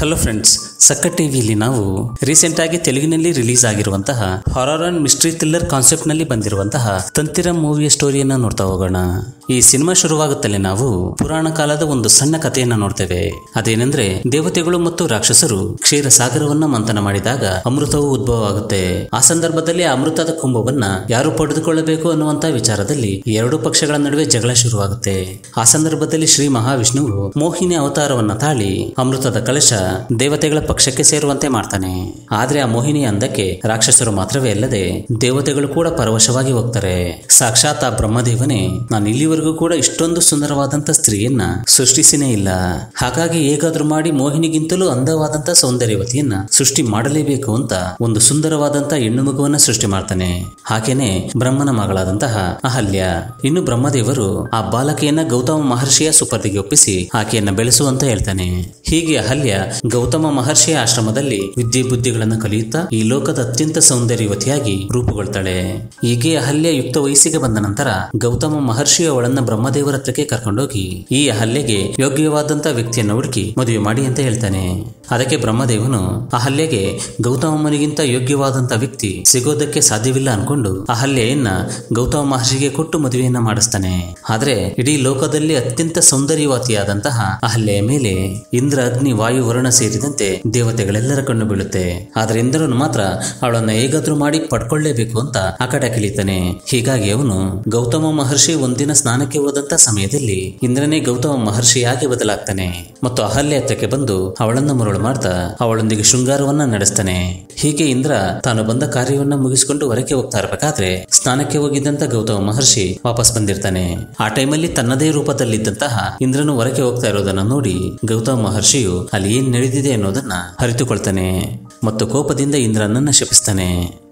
Hello friends, Sakkath TV ना recent आगे तेलुगुनल्ली रिलीज आगिरुवंता horror and mystery thriller concept नल्ली बंदिरुवंता तंतिरम मूविय स्टोरियन्न नोड्ता होगोण। ಈ ಸಿನಿಮಾ ಶುರುವಾಗುತ್ತಲೇ ನಾವು ಪುರಾಣ ಕಾಲದ ಒಂದು ಸಣ್ಣ ಕಥೆಯನ್ನು ನೋಡ್ತೇವೆ. ಅದೇನೆಂದ್ರೆ, ದೇವತೆಗಳು ಮತ್ತು ರಾಕ್ಷಸರು ಕ್ಷೀರ ಸಾಗರವನ್ನ ಮಂಥನ ಮಾಡಿದಾಗ ಅಮೃತವು ಉದ್ಭವ ಆಗುತ್ತೆ. ಆ ಸಂದರ್ಭದಲ್ಲಿ ಅಮೃತದ ಕುಂಭವನ್ನ ಯಾರು ಪಡೆದುಕೊಳ್ಳಬೇಕು ಅನ್ನುವಂತ ವಿಚಾರದಲ್ಲಿ ಎರಡು ಪಕ್ಷಗಳ ನಡುವೆ ಜಗಳ ಶುರುವಾಗುತ್ತೆ. ಆ ಸಂದರ್ಭದಲ್ಲಿ ಶ್ರೀ ಮಹಾವಿಷ್ಣುವು ಮೋಹಿನಿ ಅವತಾರವನ್ನ ತಾಳಿ ಅಮೃತದ ಕಲಶ ದೇವತೆಗಳ ಪಕ್ಷಕ್ಕೆ ಸೇರುವಂತೆ ಮಾಡ್ತಾನೆ. ಆದ್ರೆ ಆ ಮೋಹಿನಿ ಅಂದಕ್ಕೆ ರಾಕ್ಷಸರು ಮಾತ್ರವೇ ಅಲ್ಲದೆ ದೇವತೆಗಳು ಕೂಡ ಪರವಶವಾಗಿ ಹೋಗ್ತಾರೆ. ಸಾಕ್ಷಾತ್ ಆ ಬ್ರಹ್ಮದೇವನೇ, ನಾನು ಇಲ್ಲಿವರೆಗೂ ಕೂಡ ಇಷ್ಟೊಂದು ಸುಂದರವಾದಂತ ಸ್ತ್ರೀಯನ್ನ ಸೃಷ್ಟಿಸಿನೇ ಇಲ್ಲ, ಹಾಗಾಗಿ ಹೇಗಾದ್ರೂ ಮಾಡಿ ಮೋಹಿನಿಗಿಂತಲೂ ಅಂದವಾದಂತ ಸೌಂದರ್ಯವತಿಯನ್ನ ಸೃಷ್ಟಿ ಮಾಡಲೇಬೇಕು ಅಂತ ಒಂದು ಸುಂದರವಾದಂತ ಹೆಣ್ಣು ಮಗುವನ್ನ ಸೃಷ್ಟಿ ಮಾಡ್ತಾನೆ. ಹಾಗೇನೆ ಬ್ರಹ್ಮನ ಮಗಳಾದಂತಹ ಅಹಲ್ಯ. ಇನ್ನು ಬ್ರಹ್ಮದೇವರು ಆ ಬಾಲಕಿಯನ್ನ ಗೌತಮ ಮಹರ್ಷಿಯ ಸುಪರ್ದಿಗೆ ಒಪ್ಪಿಸಿ ಆಕೆಯನ್ನ ಬೆಳೆಸುವಂತ ಹೇಳ್ತಾನೆ. ಹೀಗೆ ಅಹಲ್ಯ ಗೌತಮ ಮಹರ್ಷಿಯ ಆಶ್ರಮದಲ್ಲಿ ವಿದ್ಯೆ ಬುದ್ಧಿಗಳನ್ನ ಕಲಿಯುತ್ತಾ ಈ ಲೋಕದ ಅತ್ಯಂತ ಸೌಂದರ್ಯವತಿಯಾಗಿ ರೂಪುಗೊಳ್ತಾಳೆ. ಹೀಗೆ ಅಹಲ್ಯ ಯುಕ್ತ ವಯಸ್ಸಿಗೆ ಬಂದ ನಂತರ ಗೌತಮ ಮಹರ್ಷಿಯ ಬ್ರಹ್ಮದೇವರ ಹತ್ರಕ್ಕೆ ಕರ್ಕೊಂಡೋಗಿ ಈ ಅಹಲ್ಯೆಗೆ ಯೋಗ್ಯವಾದಂತ ವ್ಯಕ್ತಿಯನ್ನು ಹುಡುಕಿ ಮದುವೆ ಮಾಡಿ ಅಂತ ಹೇಳ್ತಾನೆ. ಅದಕ್ಕೆ ಬ್ರಹ್ಮದೇವನು ಅಹಲ್ಯೆಗೆ ಗೌತಮನಿಗಿಂತ ಯೋಗ್ಯವಾದಂತ ವ್ಯಕ್ತಿ ಸಿಗೋದಕ್ಕೆ ಸಾಧ್ಯವಿಲ್ಲ ಅನ್ಕೊಂಡು ಅಹಲ್ಯೆಯನ್ನ ಗೌತಮ ಮಹರ್ಷಿಗೆ ಕೊಟ್ಟು ಮದುವೆಯನ್ನ ಮಾಡಿಸ್ತಾನೆ. ಆದ್ರೆ ಇಡೀ ಲೋಕದಲ್ಲಿ ಅತ್ಯಂತ ಸೌಂದರ್ಯವಾತಿಯಾದಂತಹ ಅಹಲ್ಯೆಯ ಮೇಲೆ ಇಂದ್ರ, ಅಗ್ನಿ, ವಾಯು, ವರುಣ ಸೇರಿದಂತೆ ದೇವತೆಗಳೆಲ್ಲರ ಕಣ್ಣು ಬೀಳುತ್ತೆ. ಆದ್ರೆ ಇಂದ್ರನು ಮಾತ್ರ ಅವಳನ್ನ ಹೇಗಾದ್ರೂ ಮಾಡಿ ಪಡ್ಕೊಳ್ಳೇಬೇಕು ಅಂತ ಆಕಟ ಕಿಳಿತಾನೆ. ಹೀಗಾಗಿ ಅವನು ಗೌತಮ ಮಹರ್ಷಿ ಒಂದಿನ ಸ್ನಾನಕ್ಕೆ ಹೋದಂತ ಸಮಯದಲ್ಲಿ ಇಂದ್ರನೇ ಗೌತಮ ಮಹರ್ಷಿಯಾಗಿ ಬದಲಾಗ್ತಾನೆ ಮತ್ತು ಅಹಲ್ಯ ಹತ್ರಕ್ಕೆ ಬಂದು ಅವಳನ್ನು ಮರುಳು ಮಾಡ್ತಾ ಅವಳೊಂದಿಗೆ ಶೃಂಗಾರವನ್ನ ನಡೆಸ್ತಾನೆ. ಹೀಗೆ ಇಂದ್ರ ತಾನು ಬಂದ ಕಾರ್ಯವನ್ನ ಮುಗಿಸಿಕೊಂಡು ಹೊರಕ್ಕೆ ಹೋಗ್ತಾ ಇರಬೇಕಾದ್ರೆ ಸ್ನಾನಕ್ಕೆ ಹೋಗಿದ್ದಂತ ಗೌತಮ ಮಹರ್ಷಿ ವಾಪಸ್ ಬಂದಿರ್ತಾನೆ. ಆ ಟೈಮಲ್ಲಿ ತನ್ನದೇ ರೂಪದಲ್ಲಿದ್ದಂತಹ ಇಂದ್ರನು ಹೊರಕ್ಕೆ ಹೋಗ್ತಾ ಇರೋದನ್ನ ನೋಡಿ ಗೌತಮ ಮಹರ್ಷಿಯು ಅಲ್ಲಿ ಏನ್ ನಡೆದಿದೆ ಅನ್ನೋದನ್ನ ಅರಿತುಕೊಳ್ತಾನೆ ಮತ್ತು ಕೋಪದಿಂದ ಇಂದ್ರನನ್ನ ಶಪಿಸ್ತಾನೆ.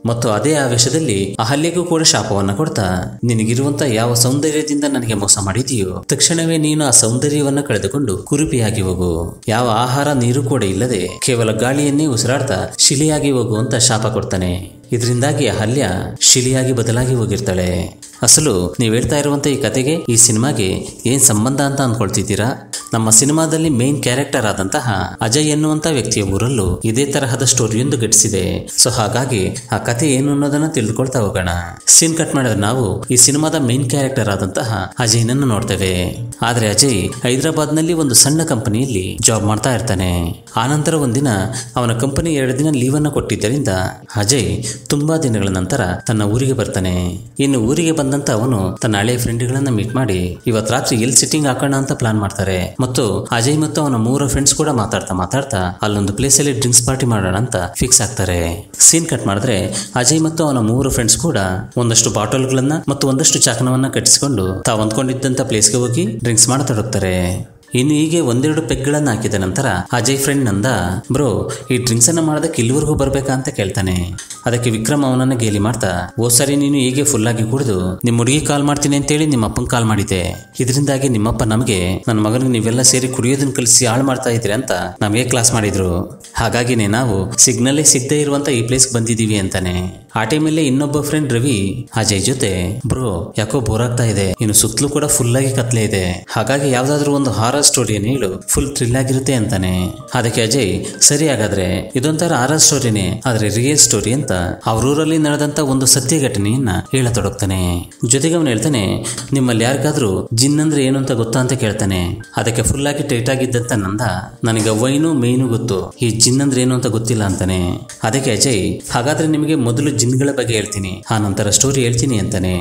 ಮತ್ತು ಅದೇ ಆವೇಶದಲ್ಲಿ ಅಹಲ್ಯೆಗೂ ಕೂಡ ಶಾಪವನ್ನ ಕೊಡ್ತಾ, ನಿನಗಿರುವಂತ ಯಾವ ಸೌಂದರ್ಯದಿಂದ ನನಗೆ ಮೋಸ ಮಾಡಿದೆಯೋ ತಕ್ಷಣವೇ ನೀನು ಆ ಸೌಂದರ್ಯವನ್ನ ಕಳೆದುಕೊಂಡು ಕುರುಪಿಯಾಗಿ ಹೋಗು, ಯಾವ ಆಹಾರ ನೀರು ಕೂಡ ಇಲ್ಲದೆ ಕೇವಲ ಗಾಳಿಯನ್ನೇ ಉಸಿರಾಡ್ತಾ ಶಿಲೆಯಾಗಿ ಹೋಗುವಂತ ಶಾಪ ಕೊಡ್ತಾನೆ. ಇದರಿಂದಾಗಿ ಅಹಲ್ಯ ಶಿಲೆಯಾಗಿ ಬದಲಾಗಿ ಹೋಗಿರ್ತಾಳೆ. ಅಸಲು ನೀವು ಹೇಳ್ತಾ ಇರುವಂತ ಈ ಕತೆಗೆ, ಈ ಸಿನಿಮಾಗೆ ಏನ್ ಸಂಬಂಧ ಅಂತ ಅನ್ಕೊಳ್ತಿದ್ದೀರಾ? ನಮ್ಮ ಸಿನಿಮಾದಲ್ಲಿ ಮೇನ್ ಕ್ಯಾರೆಕ್ಟರ್ ಆದಂತಹ ಅಜಯ್ ಎನ್ನುವಂತ ವ್ಯಕ್ತಿಯ ಊರಲ್ಲೂ ಇದೇ ತರಹದ ಸ್ಟೋರಿಯೊಂದು ಘಟಿಸಿದೆ. ಸೊ ಹಾಗಾಗಿ ಆ ಕತೆ ಏನು ಅನ್ನೋದನ್ನ ತಿಳಿದುಕೊಳ್ತಾ ಹೋಗೋಣ. ಸೀನ್ ಕಟ್ ಮಾಡಿದ್ರೆ ನಾವು ಈ ಸಿನಿಮಾದ ಮೇನ್ ಕ್ಯಾರೆಕ್ಟರ್ ಆದಂತಹ ಅಜಯ್ನನ್ನು ನೋಡ್ತೇವೆ. ಆದ್ರೆ ಅಜಯ್ ಹೈದರಾಬಾದ್ ನಲ್ಲಿ ಒಂದು ಸಣ್ಣ ಕಂಪನಿಯಲ್ಲಿ ಜಾಬ್ ಮಾಡ್ತಾ ಇರ್ತಾನೆ. ಆನಂತರ ಒಂದಿನ ಅವನ ಕಂಪನಿ 2 ದಿನ ಲೀವ್ ಅನ್ನು ಕೊಟ್ಟಿದ್ದರಿಂದ ಅಜಯ್ ತುಂಬಾ ದಿನಗಳ ನಂತರ ತನ್ನ ಊರಿಗೆ ಬರ್ತಾನೆ. ಇನ್ನು ಊರಿಗೆ ಬಂದಂತ ಅವನು ತನ್ನ ಹಳೆಯ ಫ್ರೆಂಡ್ ಗಳನ್ನ ಮೀಟ್ ಮಾಡಿ ಇವತ್ ರಾತ್ರಿ ಎಲ್ಲಿ ಸಿಟ್ಟಿಂಗ್ ಹಾಕೋಣ ಅಂತ ಪ್ಲಾನ್ ಮಾಡ್ತಾರೆ. ಮತ್ತು ಅಜಯ್ ಮತ್ತು ಅವನ 3 ಫ್ರೆಂಡ್ಸ್ ಕೂಡ ಮಾತಾಡ್ತಾ ಅಲ್ಲೊಂದು ಪ್ಲೇಸ್ ಅಲ್ಲಿ ಡ್ರಿಂಕ್ಸ್ ಪಾರ್ಟಿ ಮಾಡೋಣ ಅಂತ ಫಿಕ್ಸ್ ಆಗ್ತಾರೆ. ಸೀನ್ ಕಟ್ ಮಾಡಿದ್ರೆ ಅಜಯ್ ಮತ್ತು ಅವನ 3 ಫ್ರೆಂಡ್ಸ್ ಕೂಡ ಒಂದಷ್ಟು ಬಾಟಲ್ ಗಳನ್ನ ಮತ್ತು ಒಂದಷ್ಟು ಚಾಕನವನ್ನ ಕಟ್ಟಿಸಿಕೊಂಡು ತಾವು ಅಂದ್ಕೊಂಡಿದ್ದಂತ ಪ್ಲೇಸ್ಗೆ ಹೋಗಿ ಡ್ರಿಂಕ್ಸ್ ಮಾಡತೊಡಗ್ತಾರೆ. ಇನ್ನು ಹೀಗೆ ಒಂದೆರಡು ಪೆಗ್ಗಳನ್ನ ಹಾಕಿದ ನಂತರ ಅಜಯ್ ಫ್ರೆಂಡ್ ನಂದ, ಬ್ರೋ, ಈ ಡ್ರಿಂಕ್ಸ್ ಅನ್ನ ಮಾಡೋದಕ್ಕೆ ಇಲ್ಲಿವರೆಗೂ ಬರ್ಬೇಕಾ ಅಂತ ಕೇಳ್ತಾನೆ. ಅದಕ್ಕೆ ವಿಕ್ರಮ್ ಅವನನ್ನ ಗೇಲಿ ಮಾಡ್ತಾ, ಓ ಸರಿ, ನೀನು ಹೀಗೆ ಫುಲ್ ಆಗಿ ಕುಡಿದು ನಿಮ್ಮ ಹುಡುಗಿ ಕಾಲ್ ಮಾಡ್ತೀನಿ ಅಂತೇಳಿ ನಿಮ್ಮ ಅಪ್ಪನ ಕಾಲ್ ಮಾಡಿದ್ದೆ, ಇದರಿಂದಾಗಿ ನಿಮ್ಮಪ್ಪ ನಮಗೆ ನನ್ನ ಮಗನಿಗೆ ನೀವೆಲ್ಲ ಸೇರಿ ಕುಡಿಯೋದನ್ನ ಕಲಿಸಿ ಹಾಳು ಮಾಡ್ತಾ ಇದ್ರಿ ಅಂತ ನಮಗೆ ಕ್ಲಾಸ್ ಮಾಡಿದ್ರು, ಹಾಗಾಗಿನೇ ನಾವು ಸಿಗ್ನಲ್ಲೇ ಸಿಗದೆ ಇರುವಂತ ಈ ಪ್ಲೇಸ್ ಬಂದಿದ್ದೀವಿ ಅಂತಾನೆ. ಆ ಟೈಮಲ್ಲಿ ಇನ್ನೊಬ್ಬ ಫ್ರೆಂಡ್ ರವಿ ಅಜಯ್ ಜೊತೆ, ಬ್ರೋ, ಯಾಕೋ ಬೋರ್ ಆಗ್ತಾ ಇದೆ, ಇನ್ನು ಸುತ್ತಲೂ ಕೂಡ ಫುಲ್ ಆಗಿ ಕತ್ಲೆ ಇದೆ, ಹಾಗಾಗಿ ಯಾವ್ದಾದ್ರು ಒಂದು ಹಾರರ್ ಸ್ಟೋರಿಯನ್ನು ಹೇಳು, ಫುಲ್ ಥ್ರಿಲ್ ಆಗಿರುತ್ತೆ ಅಂತಾನೆ. ಅದಕ್ಕೆ ಅಜಯ್, ಸರಿ ಹಾಗಾದ್ರೆ ಇದೊಂಥರ ಹಾರರ್ ಸ್ಟೋರಿನೇ, ಆದ್ರೆ ರಿಯಲ್ ಸ್ಟೋರಿ ಅಂತ ಅವ್ರೂರಲ್ಲಿ ನಡೆದಂತ ಒಂದು ಸತ್ಯ ಘಟನೆಯನ್ನ ಹೇಳತೊಡಗ್ತಾನೆ. ಜೊತೆಗೆ ಅವನು ಹೇಳ್ತಾನೆ, ನಿಮ್ಮಲ್ಲಿ ಯಾರಿಗಾದ್ರೂ ಜಿನ್ ಅಂದ್ರೆ ಏನು ಅಂತ ಗೊತ್ತಾ ಅಂತ ಕೇಳ್ತಾನೆ. ಅದಕ್ಕೆ ಫುಲ್ ಆಗಿ ಟೈಟ್ ಆಗಿದ್ದಂತ ನಂದ, ನನಗೆ ವೈನು ಮೇನು ಗೊತ್ತು, ಈ ಜಿನ್ ಅಂದ್ರೆ ಏನು ಅಂತ ಗೊತ್ತಿಲ್ಲ ಅಂತಾನೆ. ಅದಕ್ಕೆ ಅಜಯ್, ಹಾಗಾದ್ರೆ ನಿಮಗೆ ಮೊದಲು ಜಿನ್ಗಳ ಬಗ್ಗೆ ಹೇಳ್ತೀನಿ, ಆ ನಂತರ ಸ್ಟೋರಿ ಹೇಳ್ತೀನಿ ಅಂತಾನೆ.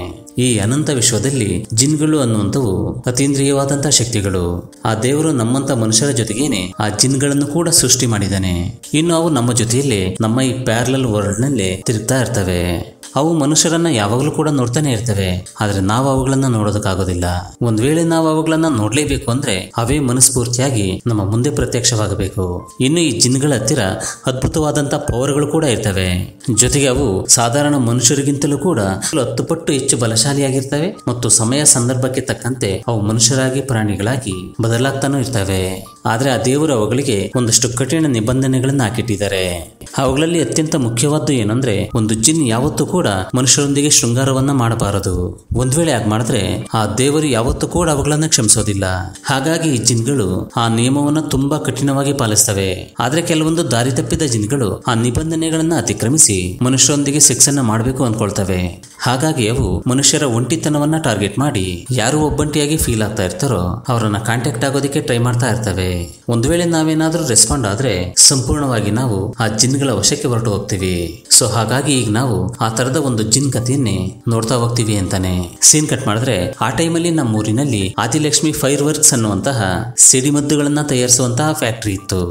ಈ ಅನಂತ ವಿಶ್ವದಲ್ಲಿ ಜಿನ್ಗಳು ಅನ್ನುವಂಥವು ಅತೀಂದ್ರಿಯವಾದಂತಹ ಶಕ್ತಿಗಳು. ಆ ದೇವರು ನಮ್ಮಂತ ಮನುಷ್ಯರ ಜೊತೆಗೇನೆ ಆ ಜಿನ್ಗಳನ್ನು ಕೂಡ ಸೃಷ್ಟಿ ಮಾಡಿದ್ದಾನೆ. ಇನ್ನು ಅವು ನಮ್ಮ ಜೊತೆಯಲ್ಲಿ ನಮ್ಮ ಈ ಪ್ಯಾರಲಲ್ ವರ್ಲ್ಡ್ ನಲ್ಲಿ ತಿರುಗ್ತಾ ಇರ್ತವೆ. ಅವು ಮನುಷ್ಯರನ್ನ ಯಾವಾಗಲೂ ಕೂಡ ನೋಡ್ತಾನೆ ಇರ್ತವೆ, ಆದ್ರೆ ನಾವು ಅವುಗಳನ್ನ ನೋಡೋದಕ್ಕಾಗೋದಿಲ್ಲ. ಒಂದ್ ವೇಳೆ ನಾವು ಅವುಗಳನ್ನ ನೋಡ್ಲೇಬೇಕು ಅಂದ್ರೆ ಅವೇ ಮನಸ್ಫೂರ್ತಿಯಾಗಿ ನಮ್ಮ ಮುಂದೆ ಪ್ರತ್ಯಕ್ಷವಾಗಬೇಕು. ಇನ್ನು ಈ ಜಿನ್ಗಳ ಹತ್ತಿರ ಅದ್ಭುತವಾದಂತ ಪವರ್ಗಳು ಕೂಡ ಇರ್ತವೆ. ಜೊತೆಗೆ ಅವು ಸಾಧಾರಣ ಮನುಷ್ಯರಿಗಿಂತಲೂ ಕೂಡ 10 ಪಟ್ಟು ಹೆಚ್ಚು ಬಲಶಾಲಿಯಾಗಿರ್ತವೆ ಮತ್ತು ಸಮಯ ಸಂದರ್ಭಕ್ಕೆ ತಕ್ಕಂತೆ ಅವು ಮನುಷ್ಯರಾಗಿ ಪ್ರಾಣಿಗಳಾಗಿ ಬದಲಾಗ್ತಾನೂ ಇರ್ತವೆ. ಆದರೆ ಆ ದೇವರು ಅವುಗಳಿಗೆ ಒಂದಷ್ಟು ಕಠಿಣ ನಿಬಂಧನೆಗಳನ್ನು ಹಾಕಿಟ್ಟಿದ್ದಾರೆ। ಅವುಗಳಲ್ಲಿ ಅತ್ಯಂತ ಮುಖ್ಯವಾದ್ದು ಏನಂದ್ರೆ, ಒಂದು ಜಿನ್ ಯಾವತ್ತೂ ಕೂಡ ಮನುಷ್ಯರೊಂದಿಗೆ ಶೃಂಗಾರವನ್ನ ಮಾಡಬಾರದು। ಒಂದು ವೇಳೆ ಹಾಗೆ ಮಾಡಿದ್ರೆ ಆ ದೇವರು ಯಾವತ್ತೂ ಕೂಡ ಅವುಗಳನ್ನು ಕ್ಷಮಿಸೋದಿಲ್ಲ। ಹಾಗಾಗಿ ಈ ಜಿನ್ಗಳು ಆ ನಿಯಮವನ್ನ ತುಂಬಾ ಕಠಿಣವಾಗಿ ಪಾಲಿಸುತ್ತವೆ। ಆದರೆ ಕೆಲವೊಂದು ದಾರಿ ತಪ್ಪಿದ ಜಿನ್ಗಳು ಆ ನಿಬಂಧನೆಗಳನ್ನು ಅತಿಕ್ರಮಿಸಿ ಮನುಷ್ಯರೊಂದಿಗೆ ಸೆಕ್ಸ್ ಅನ್ನ ಮಾಡಬೇಕು ಅಂದ್ಕೊಳ್ತವೆ। ಹಾಗಾಗಿ ಅವು ಮನುಷ್ಯರ ಒಂಟಿತನವನ್ನ ಟಾರ್ಗೆಟ್ ಮಾಡಿ ಯಾರು ಒಬ್ಬಂಟಿಯಾಗಿ ಫೀಲ್ ಆಗ್ತಾ ಇರ್ತಾರೋ ಅವರನ್ನ ಕಾಂಟ್ಯಾಕ್ಟ್ ಆಗೋದಕ್ಕೆ ಟ್ರೈ ಮಾಡ್ತಾ ಇರ್ತವೆ। ಒಂದು ವೇಳೆ ನಾವೇನಾದ್ರೂ ರೆಸ್ಪಾಂಡ್ ಆದ್ರೆ ಸಂಪೂರ್ಣವಾಗಿ ನಾವು ಆ ಜಿನ್ಗಳ ವಶಕ್ಕೆ ಹೊರಟು ಹೋಗ್ತೀವಿ। ಸೊ ಹಾಗಾಗಿ ಈಗ ನಾವು ಆ ತರದ ಒಂದು ಜಿನ್ ಕಥೆಯನ್ನೇ ನೋಡ್ತಾ ಹೋಗ್ತೀವಿ ಅಂತಾನೆ ಸೀನ್ ಕಟ್ ಮಾಡಿದ್ರೆ, ಆ ಟೈಮಲ್ಲಿ ನಮ್ಮೂರಿನಲ್ಲಿ ಆದಿಲಕ್ಷ್ಮಿ ಫೈರ್ ವರ್ಕ್ಸ್ ಅನ್ನುವಂತಹ ಸಿಡಿಮದ್ದುಗಳನ್ನ ತಯಾರಿಸುವಂತಹ ಫ್ಯಾಕ್ಟರಿ ಇತ್ತು।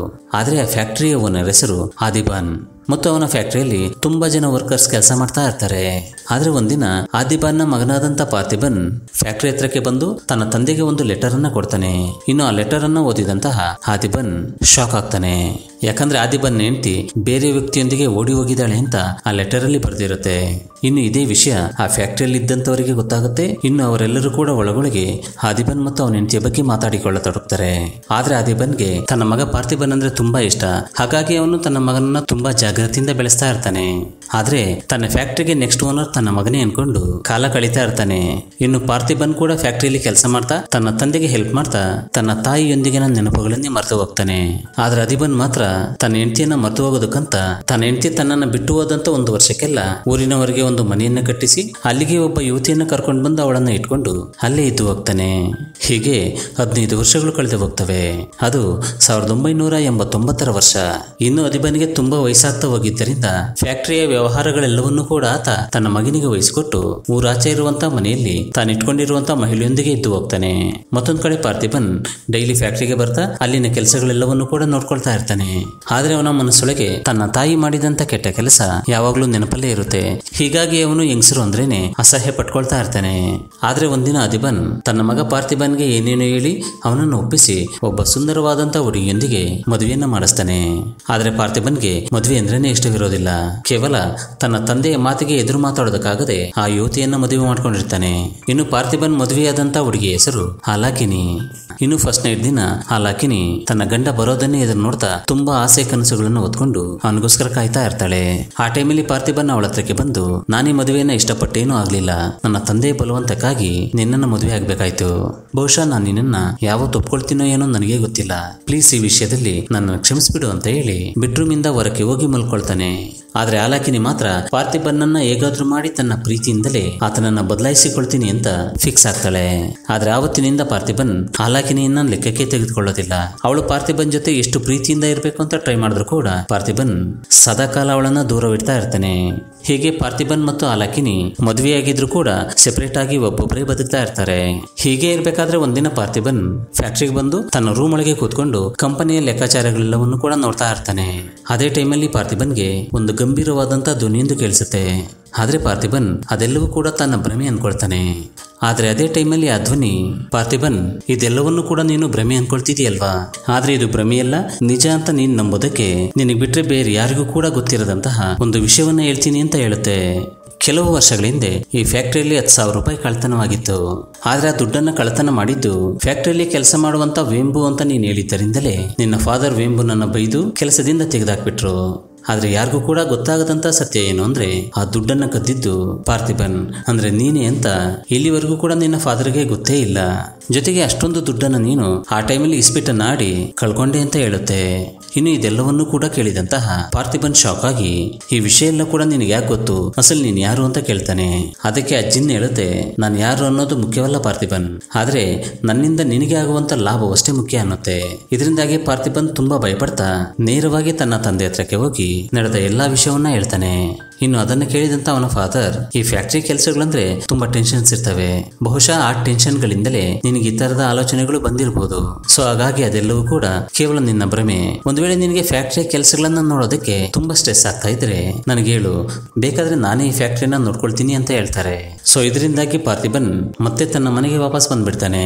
ಆದ್ರೆ ಆ ಫ್ಯಾಕ್ಟರಿಯ ಓನರ್ ಹೆಸರು ಆದಿಬಾನ್ ಮತ್ತು ಅವನ ಫ್ಯಾಕ್ಟರಿಯಲ್ಲಿ ತುಂಬಾ ಜನ ವರ್ಕರ್ಸ್ ಕೆಲಸ ಮಾಡ್ತಾ ಇರ್ತಾರೆ। ಆದ್ರೆ ಒಂದಿನ ಆದಿಬಾನ್ನ ಮಗನಾದಂತ ಪಾರ್ಥಿಬನ್ ಫ್ಯಾಕ್ಟರಿ ಹತ್ರಕ್ಕೆ ಬಂದು ತನ್ನ ತಂದೆಗೆ ಒಂದು ಲೆಟರ್ ಅನ್ನ ಕೊಡ್ತಾನೆ। ಇನ್ನು ಆ ಲೆಟರ್ ಅನ್ನ ಓದಿದಂತಹ ಆದಿಬಾನ್ ಶಾಕ್ ಆಗ್ತಾನೆ, ಯಾಕಂದ್ರೆ ಆದಿಬಾನ್ ಹೆಂಡತಿ ಬೇರೆ ವ್ಯಕ್ತಿಯೊಂದಿಗೆ ಓಡಿ ಹೋಗಿದ್ದಾಳೆ ಅಂತ ಆ ಲೆಟರ್ ಅಲ್ಲಿ ಬರೆದಿರುತ್ತೆ। ಇನ್ನು ಇದೇ ವಿಷಯ ಆ ಫ್ಯಾಕ್ಟರಿಯಲ್ಲಿ ಇದ್ದಂತವರಿಗೆ ಗೊತ್ತಾಗುತ್ತೆ। ಇನ್ನು ಅವರೆಲ್ಲರೂ ಕೂಡ ಒಳಗೊಳಗೆ ಆದಿಬಾನ್ ಮತ್ತು ಅವನ ಹೆಂಡತಿಯ ಬಗ್ಗೆ ಮಾತಾಡಿಕೊಳ್ಳತೊಡಗ್ತಾರೆ। ಆದ್ರೆ ಆದಿಬಾನ್ಗೆ ತನ್ನ ಮಗ ಪಾರ್ಥಿಬನ್ ಅಂದ್ರೆ ತುಂಬಾ ಇಷ್ಟ, ಹಾಗಾಗಿ ಅವನು ತನ್ನ ಮಗನನ್ನ ತುಂಬಾ ಜಾಗೃತಿಯಿಂದ ಬೆಳೆಸ್ತಾ ಇರ್ತಾನೆ। ಆದ್ರೆ ತನ್ನ ಫ್ಯಾಕ್ಟರಿಗೆ ನೆಕ್ಸ್ಟ್ ಓನರ್ ತನ್ನ ಮಗನೇ ಅನ್ಕೊಂಡು ಕಾಲ ಕಳೀತಾ ಇರ್ತಾನೆ। ಇನ್ನು ಪಾರ್ಥಿಬನ್ ಕೂಡ ಫ್ಯಾಕ್ಟರಿಯಲ್ಲಿ ಕೆಲಸ ಮಾಡ್ತಾ ತನ್ನ ತಂದೆಗೆ ಹೆಲ್ಪ್ ಮಾಡ್ತಾ ತನ್ನ ತಾಯಿಯೊಂದಿಗಿನ ನೆನಪುಗಳನ್ನೇ ಮರೆತು ಹೋಗ್ತಾನೆ। ಆದ್ರೆ ಆದಿಬಾನ್ ಮಾತ್ರ ತನ್ನ ಹೆಂಡತಿಯನ್ನ ಮರೆತು ಹೋಗೋದಕ್ಕಂತ ತನ್ನ ಹೆಂಡತಿ ತನ್ನನ್ನು ಬಿಟ್ಟು ಹೋದಂತ ಒಂದು ವರ್ಷಕ್ಕೆಲ್ಲ ಊರಿನವರಿಗೆ ಒಂದು ಮನೆಯನ್ನ ಕಟ್ಟಿಸಿ ಅಲ್ಲಿಗೆ ಒಬ್ಬ ಯುವತಿಯನ್ನ ಕರ್ಕೊಂಡು ಬಂದು ಅವಳನ್ನ ಇಟ್ಕೊಂಡು ಅಲ್ಲೇ ಇದ್ದು ಹೋಗ್ತಾನೆ। ಹೀಗೆ 15 ವರ್ಷಗಳು ಕಳೆದು ಹೋಗ್ತವೆ, ಅದು 1989ರ ವರ್ಷ। ಇನ್ನು ಆದಿಬಾನ್ಗೆ ತುಂಬಾ ವಯಸ್ಸಾಗ್ತಾ ಹೋಗಿದ್ದರಿಂದ ಫ್ಯಾಕ್ಟರಿಯ ವ್ಯವಹಾರಗಳೆಲ್ಲವನ್ನೂ ಕೂಡ ಆತ ತನ್ನ ಮಗನಿಗೆ ವಹಿಸಿಕೊಟ್ಟು ಊರಾಚೆ ಇರುವಂತಹ ಮನೆಯಲ್ಲಿ ತಾನು ಇಟ್ಕೊಂಡಿರುವಂತಹ ಮಹಿಳೆಯೊಂದಿಗೆ ಇದ್ದು ಹೋಗ್ತಾನೆ। ಮತ್ತೊಂದ್ ಕಡೆ ಪಾರ್ಥಿಬನ್ ಡೈಲಿ ಫ್ಯಾಕ್ಟರಿಗೆ ಬರ್ತಾ ಅಲ್ಲಿನ ಕೆಲಸಗಳೆಲ್ಲವನ್ನೂ ಕೂಡ ನೋಡ್ಕೊಳ್ತಾ ಇರ್ತಾನೆ। ಆದ್ರೆ ಅವನ ಮನಸ್ಸೊಳಗೆ ತನ್ನ ತಾಯಿ ಮಾಡಿದಂತ ಕೆಟ್ಟ ಕೆಲಸ ಯಾವಾಗ್ಲೂ ನೆನಪಲ್ಲೇ ಇರುತ್ತೆ। ಹೀಗಾಗಿ ಅವನು ಹೆಂಗಸರು ಅಂದ್ರೇನೆ ಅಸಹ್ಯ ಪಟ್ಕೊಳ್ತಾ ಇರ್ತಾನೆ। ಆದ್ರೆ ಒಂದಿನ ಆದಿಬಾನ್ ತನ್ನ ಮಗ ಪಾರ್ಥಿಬನ್ಗೆ ಏನೇನು ಹೇಳಿ ಅವನನ್ನು ಒಪ್ಪಿಸಿ ಒಬ್ಬ ಸುಂದರವಾದಂತ ಹುಡುಗಿಯೊಂದಿಗೆ ಮದುವೆಯನ್ನ ಮಾಡಿಸ್ತಾನೆ। ಆದ್ರೆ ಪಾರ್ಥಿಬನ್ಗೆ ಮದುವೆ ಅಂದ್ರೇನೆ ಇಷ್ಟವಿರೋದಿಲ್ಲ, ಕೇವಲ ತನ್ನ ತಂದೆಯ ಮಾತಿಗೆ ಎದುರು ಮಾತಾಡೋದಕ್ಕಾಗದೆ ಆ ಯುವತಿಯನ್ನ ಮದುವೆ ಮಾಡ್ಕೊಂಡಿರ್ತಾನೆ। ಇನ್ನು ಪಾರ್ಥಿಬನ್ ಮದುವೆಯಾದಂತ ಹುಡುಗಿಯ ಹೆಸರು ಹಾಲಾಕಿನಿ। ಇನ್ನು ಫಸ್ಟ್ ನೈಟ್ ದಿನ ಹಾಲಾಕಿನಿ ತನ್ನ ಗಂಡ ಬರೋದನ್ನೇ ಎದುರು ನೋಡ್ತಾ ತುಂಬಾ ಆಸೆ ಕನಸುಗಳನ್ನು ಹೊತ್ಕೊಂಡು ಅವನಿಗೋಸ್ಕರ ಕಾಯ್ತಾ ಇರ್ತಾಳೆ। ಆ ಟೈಮಲ್ಲಿ ಪಾರ್ಥಿಬನ್ ಅವಳ ಹತ್ರಕ್ಕೆ ಬಂದು, ನಾನೀ ಮದುವೆಯನ್ನ ಇಷ್ಟಪಟ್ಟೇನೂ ಆಗ್ಲಿಲ್ಲ, ನನ್ನ ತಂದೆ ಬಲವಂತಕ್ಕಾಗಿ ನಿನ್ನನ್ನ ಮದುವೆ ಆಗ್ಬೇಕಾಯ್ತು, ಬಹುಶಃ ನಾನು ನಿನ್ನನ್ನ ಯಾವತ್ತು ಒಪ್ಕೊಳ್ತೀನೋ ಏನೋ ನನಗೆ ಗೊತ್ತಿಲ್ಲ, ಪ್ಲೀಸ್ ಈ ವಿಷಯದಲ್ಲಿ ನನ್ನ ಕ್ಷಮಿಸ್ಬಿಡು ಅಂತ ಹೇಳಿ ಬೆಡ್ರೂಮ್ ಇಂದ ಹೊರಕ್ಕೆ ಹೋಗಿ ಮಲ್ಕೊಳ್ತಾನೆ। ಆದ್ರೆ ಹಾಲಾಕಿನಿ ಮಾತ್ರ ಪಾರ್ಥಿಬನ್ನನ್ನ ಹೇಗಾದ್ರೂ ಮಾಡಿ ತನ್ನ ಪ್ರೀತಿಯಿಂದಲೇ ಆತನನ್ನ ಬದಲಾಯಿಸಿಕೊಳ್ತೀನಿ ಅಂತ ಫಿಕ್ಸ್ ಆಗ್ತಾಳೆ। ಆದ್ರೆ ಆವತ್ತಿನಿಂದ ಪಾರ್ಥಿಬನ್ ಹಾಲಾಕಿನಿಯನ್ನ ಲೆಕ್ಕಕ್ಕೆ ತೆಗೆದುಕೊಳ್ಳೋದಿಲ್ಲ। ಅವಳು ಪಾರ್ಥಿಬನ್ ಜೊತೆ ಎಷ್ಟು ಪ್ರೀತಿಯಿಂದ ಇರಬೇಕು ಅಂತ ಟ್ರೈ ಮಾಡಿದ್ರು ಕೂಡ ಪಾರ್ಥಿಬನ್ ಸದಾಕಾಲ ಅವಳನ್ನ ದೂರವಿಡ್ತಾ ಇರ್ತಾನೆ। ಹೀಗೆ ಪಾರ್ಥಿಬನ್ ಮತ್ತು ಹಾಲಾಕಿನಿ ಮದುವೆಯಾಗಿದ್ರು ಕೂಡ ಸೆಪರೇಟ್ ಆಗಿ ಒಬ್ಬೊಬ್ಬರೇ ಬದುಕ್ತಾ ಇರ್ತಾರೆ। ಹೀಗೆ ಇರ್ಬೇಕಾದ್ರೆ ಒಂದಿನ ಪಾರ್ಥಿಬನ್ ಫ್ಯಾಕ್ಟರಿಗೆ ಬಂದು ತನ್ನ ರೂಮ್ ಒಳಗೆ ಕೂತ್ಕೊಂಡು ಕಂಪನಿಯ ಲೆಕ್ಕಾಚಾರಗಳೆಲ್ಲವನ್ನು ಕೂಡ ನೋಡ್ತಾ ಇರ್ತಾನೆ। ಅದೇ ಟೈಮಲ್ಲಿ ಪಾರ್ಥಿಬನ್ಗೆ ಒಂದು ಗಂಭೀರವಾದಂತ ಧ್ವನಿಯೊಂದು ಕೇಳಿಸುತ್ತೆ। ಆದ್ರೆ ಪಾರ್ಥಿಬನ್ ಅದೆಲ್ಲವೂ ಕೂಡ ತನ್ನ ಭ್ರಮೆ ಅನ್ಕೊಳ್ತಾನೆ। ಆದ್ರೆ ಅದೇ ಟೈಮಲ್ಲಿ ಆ ಧ್ವನಿ, ಪಾರ್ಥಿಬನ್ ಇದೆಲ್ಲವನ್ನೂ ಕೂಡ ನೀನು ಭ್ರಮೆ ಅನ್ಕೊಳ್ತಿದೀಯಲ್ವಾ, ಆದ್ರೆ ಇದು ಭ್ರಮೆಯಲ್ಲ, ನಿಜ ಅಂತ ನೀನ್ ನಂಬೋದಕ್ಕೆ ನಿನಗೆ ಬಿಟ್ರೆ ಬೇರೆ ಯಾರಿಗೂ ಕೂಡ ಗೊತ್ತಿರದಂತಹ ಒಂದು ವಿಷಯವನ್ನ ಹೇಳ್ತೀನಿ ಅಂತ ಹೇಳುತ್ತೆ। ಕೆಲವು ವರ್ಷಗಳ ಹಿಂದೆ ಈ ಫ್ಯಾಕ್ಟರಿಯಲ್ಲಿ 10,000 ರೂಪಾಯಿ ಕಳ್ಳತನವಾಗಿತ್ತು. ಆದ್ರೆ ಆ ದುಡ್ಡನ್ನ ಕಳ್ಳತನ ಮಾಡಿದ್ದು ಫ್ಯಾಕ್ಟರಿಯಲ್ಲಿ ಕೆಲಸ ಮಾಡುವಂತ ವೇಂಬು ಅಂತ ನೀನ್ ಹೇಳಿದ್ದರಿಂದಲೇ ನಿನ್ನ ಫಾದರ್ ವೇಂಬು ನನ್ನ ಬೈದು ಕೆಲಸದಿಂದ ತೆಗೆದಾಕ್ಬಿಟ್ರು। ಆದ್ರೆ ಯಾರಿಗೂ ಕೂಡ ಗೊತ್ತಾಗದಂತ ಸತ್ಯ ಏನು ಅಂದ್ರೆ ಆ ದುಡ್ಡನ್ನ ಕದ್ದಿದ್ದು ಪಾರ್ಥಿಬನ್ ಅಂದ್ರೆ ನೀನೇ ಅಂತ ಇಲ್ಲಿವರೆಗೂ ಕೂಡ ನಿನ್ನ ಫಾದರ್ಗೆ ಗೊತ್ತೇ ಇಲ್ಲ। ಜೊತೆಗೆ ಅಷ್ಟೊಂದು ದುಡ್ಡನ್ನ ನೀನು ಆ ಟೈಮಲ್ಲಿ ಇಸ್ಪಿಟ್ಟನ್ನ ಆಡಿ ಕಳ್ಕೊಂಡೆ ಅಂತ ಹೇಳುತ್ತೆ। ಇನ್ನು ಇದೆಲ್ಲವನ್ನೂ ಕೂಡ ಕೇಳಿದಂತಹ ಪಾರ್ಥಿಬನ್ ಶಾಕ್ ಆಗಿ, ಈ ವಿಷಯ ಎಲ್ಲ ಕೂಡ ನಿನಗೆ ಯಾಕೆ ಗೊತ್ತು, ಅಸಲು ನೀನ್ ಯಾರು ಅಂತ ಕೇಳ್ತಾನೆ। ಅದಕ್ಕೆ ಆ ಜಿನ್ ಹೇಳುತ್ತೆ, ನಾನು ಯಾರು ಅನ್ನೋದು ಮುಖ್ಯವಲ್ಲ ಪಾರ್ಥಿಬನ್, ಆದ್ರೆ ನನ್ನಿಂದ ನಿನಗೆ ಆಗುವಂತ ಲಾಭವಷ್ಟೇ ಮುಖ್ಯ ಅನ್ನುತ್ತೆ। ಇದರಿಂದಾಗಿ ಪಾರ್ಥಿಬನ್ ತುಂಬಾ ಭಯಪಡ್ತಾ ನೇರವಾಗಿ ತನ್ನ ತಂದೆ ಹತ್ರಕ್ಕೆ ಹೋಗಿ ನಡೆದ ಎಲ್ಲಾ ವಿಷಯವನ್ನ ಹೇಳ್ತಾನೆ। ಇನ್ನು ಅದನ್ನ ಕೇಳಿದಂತ ಅವನ ಫಾದರ್, ಈ ಫ್ಯಾಕ್ಟರಿ ಕೆಲಸಗಳಂದ್ರೆ ತುಂಬಾ ಟೆನ್ಷನ್ಸ್ ಇರ್ತವೆ, ಬಹುಶಃ ಆ ಟೆನ್ಷನ್ ಗಳಿಂದಲೇ ನಿನಗೆ ಈ ತರದ ಆಲೋಚನೆಗಳು ಬಂದಿರಬಹುದು, ಸೊ ಹಾಗಾಗಿ ಅದೆಲ್ಲವೂ ಕೂಡ ಕೇವಲ ನಿನ್ನ ಭ್ರಮೆ, ಒಂದ್ ವೇಳೆ ನಿನಗೆ ಫ್ಯಾಕ್ಟರಿ ಕೆಲಸಗಳನ್ನ ನೋಡೋದಕ್ಕೆ ತುಂಬಾ ಸ್ಟ್ರೆಸ್ ಆಗ್ತಾ ಇದ್ರೆ ನನಗೆ ಹೇಳು, ಬೇಕಾದ್ರೆ ನಾನೇ ಈ ಫ್ಯಾಕ್ಟರಿನ ನೋಡ್ಕೊಳ್ತೀನಿ ಅಂತ ಹೇಳ್ತಾರೆ। ಸೊ ಇದರಿಂದಾಗಿ ಪಾರ್ಥಿಬನ್ ಮತ್ತೆ ತನ್ನ ಮನೆಗೆ ವಾಪಸ್ ಬಂದ್ಬಿಡ್ತಾನೆ।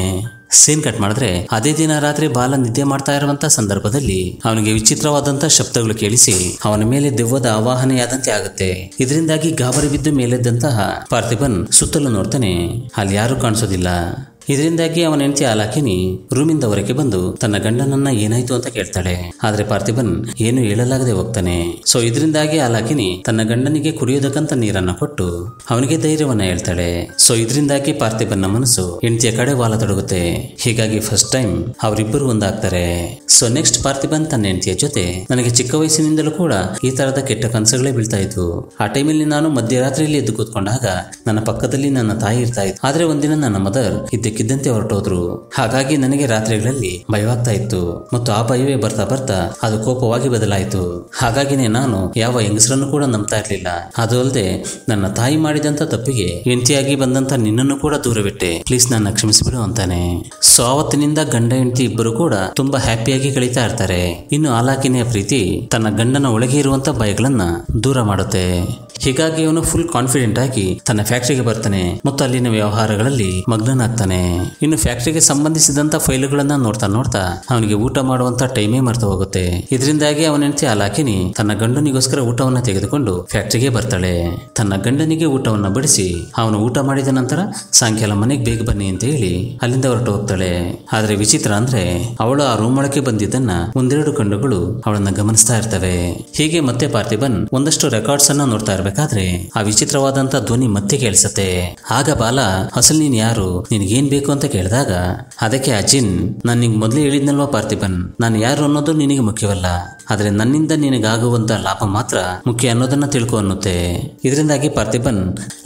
ಸೀನ್ ಕಟ್ ಮಾಡಿದ್ರೆ ಅದೇ ದಿನ ರಾತ್ರಿ ಬಾಲ ನಿದ್ದೆ ಮಾಡ್ತಾ ಇರುವಂತ ಸಂದರ್ಭದಲ್ಲಿ ಅವನಿಗೆ ವಿಚಿತ್ರವಾದಂತಹ ಶಬ್ದಗಳು ಕೇಳಿಸಿ ಅವನ ಮೇಲೆ ದೆವ್ವದ ಆವಾಹನೆಯಾದಂತೆ ಆಗುತ್ತೆ। ಇದರಿಂದಾಗಿ ಗಾಬರಿ ಬಿದ್ದು ಮೇಲೆದ್ದಂತಹ ಪಾರ್ಥಿಬನ್ ಸುತ್ತಲೂ ನೋಡ್ತಾನೆ, ಅಲ್ಲಿ ಯಾರು ಕಾಣಿಸೋದಿಲ್ಲ। ಇದರಿಂದಾಗಿ ಅವನ ಹೆಂಡತಿ ಆಲಾಕಿನಿ ರೂಮಿಂದ ಹೊರಗೆ ಬಂದು ತನ್ನ ಗಂಡನನ್ನ ಏನಾಯಿತು ಅಂತ ಕೇಳ್ತಾಳೆ. ಆದರೆ ಪಾರ್ಥಿಬನ್ ಏನು ಹೇಳಲಾಗದೆ ಹೋಗ್ತಾನೆ. ಸೋ ಇದರಿಂದಾಗಿ ಆಲಾಕಿನಿ ತನ್ನ ಗಂಡನಿಗೆ ಕುಡಿಯೋದಕ್ಕಂತ ನೀರನ್ನ ಕೊಟ್ಟು ಅವನಿಗೆ ಧೈರ್ಯವನ್ನ ಹೇಳ್ತಾಳೆ. ಸೋ ಇದರಿಂದಾಗಿ ಪಾರ್ಥಿಬನ್ನ ಮನಸ್ಸು ಹೆಂಡತಿಯ ಕಡೆ ವಾಲ ತೊಡಗುತ್ತೆ. ಹೀಗಾಗಿ ಫಸ್ಟ್ ಟೈಮ್ ಅವರಿಬ್ಬರು ಒಂದಾಗ್ತಾರೆ. ಸೋ ನೆಕ್ಸ್ಟ್ ಪಾರ್ಥಿಬನ್ ತನ್ನ ಹೆಂಡತಿಯ ಜೊತೆ ನನಗೆ ಚಿಕ್ಕ ವಯಸ್ಸಿನಿಂದಲೂ ಕೂಡ ಈ ತರದ ಕೆಟ್ಟ ಕನಸುಗಳೇ ಬೀಳ್ತಾ ಇತ್ತು. ಆ ಟೈಮಲ್ಲಿ ನಾನು ಮಧ್ಯರಾತ್ರಿಯಲ್ಲಿ ಎದ್ದು ಕೂತ್ಕೊಂಡಾಗ ನನ್ನ ಪಕ್ಕದಲ್ಲಿ ನನ್ನ ತಾಯಿ ಇರ್ತಾ ಇತ್ತು. ಆದರೆ ಒಂದಿನ ನನ್ನ ಮದರ್ ಇದ್ದಕ್ಕಿದ್ದಂತೆ ಹೊರಟೋದ್ರು. ಹಾಗಾಗಿ ನನಗೆ ರಾತ್ರಿಗಳಲ್ಲಿ ಭಯವಾಗ್ತಾ ಇತ್ತು ಮತ್ತು ಆ ಭಯವೇ ಬರ್ತಾ ಬರ್ತಾ ಅದು ಕೋಪವಾಗಿ ಬದಲಾಯಿತು. ಹಾಗಾಗಿನೇ ನಾನು ಯಾವ ಹೆಂಗಸರನ್ನು ಕೂಡ ನಂಬ್ತಾ ಇರಲಿಲ್ಲ. ಅದು ಅಲ್ಲದೆ ನನ್ನ ತಾಯಿ ಮಾಡಿದಂತ ತಪ್ಪಿಗೆ ಹೆಂಡತಿಯಾಗಿ ಬಂದಂತ ನಿನ್ನನ್ನು ಕೂಡ ದೂರವಿಟ್ಟೆ. ಪ್ಲೀಸ್ ನನ್ನ ಕ್ಷಮಿಸಿಬಿಡು ಅಂತಾನೆ. ಸೊ ಆವತ್ತಿನಿಂದ ಗಂಡ ಹೆಂಡತಿ ಇಬ್ಬರು ಕೂಡ ತುಂಬಾ ಹ್ಯಾಪಿಯಾಗಿ ಕಳೀತಾ ಇರ್ತಾರೆ. ಇನ್ನು ಆಲಾಕಿನಿಯ ಪ್ರೀತಿ ತನ್ನ ಗಂಡನ ಒಳಗೆ ಇರುವಂತ ಭಯಗಳನ್ನ ದೂರ ಮಾಡುತ್ತೆ. ಹೀಗಾಗಿ ಅವನು ಫುಲ್ ಕಾನ್ಫಿಡೆಂಟ್ ಆಗಿ ತನ್ನ ಫ್ಯಾಕ್ಟರಿಗೆ ಬರ್ತಾನೆ ಮತ್ತು ಅಲ್ಲಿನ ವ್ಯವಹಾರಗಳಲ್ಲಿ ಮಗ್ನನಾಗ್ತಾನೆ. ಇನ್ನು ಫ್ಯಾಕ್ಟರಿಗೆ ಸಂಬಂಧಿಸಿದಂತ ಫೈಲುಗಳನ್ನ ನೋಡ್ತಾ ನೋಡ್ತಾ ಅವನಿಗೆ ಊಟ ಮಾಡುವಂತ ಟೈಮೇ ಮರೆತು ಹೋಗುತ್ತೆ. ಇದರಿಂದಾಗಿ ಅವನ ಹೆಂಡತಿ ಆಲಾಕಿನಿ ತನ್ನ ಗಂಡನಿಗೋಸ್ಕರ ಊಟವನ್ನ ತೆಗೆದುಕೊಂಡು ಫ್ಯಾಕ್ಟರಿಗೆ ಬರ್ತಾಳೆ. ತನ್ನ ಗಂಡನಿಗೆ ಊಟವನ್ನ ಬಡಿಸಿ ಅವನು ಊಟ ಮಾಡಿದ ನಂತರ ಸಾಯಂಕಾಲ ಮನೆಗೆ ಬೇಗ ಬನ್ನಿ ಅಂತ ಹೇಳಿ ಅಲ್ಲಿಂದ ಹೊರಟು ಹೋಗ್ತಾಳೆ. ಆದ್ರೆ ವಿಚಿತ್ರ ಅಂದ್ರೆ ಅವಳು ಆ ರೂಮ್ ಒಳಕ್ಕೆ ಬಂದಿದ್ದನ್ನ ಒಂದೆರಡು ಕಣ್ಣುಗಳು ಅವಳನ್ನ ಗಮನಿಸ್ತಾ ಇರ್ತವೆ. ಹೀಗೆ ಮತ್ತೆ ಪಾರ್ಥಿಬನ್ ಒಂದಷ್ಟು ರೆಕಾರ್ಡ್ಸ್ ಅನ್ನ ನೋಡ್ತಾ ಇರಬೇಕು. ಆದ್ರೆ ಆ ವಿಚಿತ್ರವಾದಂತ ಧ್ವನಿ ಮತ್ತೆ ಕೇಳಿಸುತ್ತೆ. ಆಗ ಬಾಲ ಅಸಲ್ ನೀನ್ ಯಾರು, ನಿನ್ಗೇನ್ ಬೇಕು ಅಂತ ಕೇಳಿದಾಗ ಅದಕ್ಕೆ ಅಜಿನ್, ನಾನ್ ನಿಂಗ್ ಮೊದ್ಲೇ ಹೇಳಿದ್ನಲ್ವಾ ಪಾರ್ಥಿಬನ್, ನಾನು ಯಾರು ಅನ್ನೋದು ನಿನಗೆ ಮುಖ್ಯವಲ್ಲ, ಆದ್ರೆ ನನ್ನಿಂದ ನಿನಗಾಗುವಂತ ಲಾಭ ಮಾತ್ರ ಮುಖ್ಯ ಅನ್ನೋದನ್ನ ತಿಳ್ಕೊ ಅನ್ನುತ್ತೆ. ಇದರಿಂದಾಗಿ ಪಾರ್ಥಿಬನ್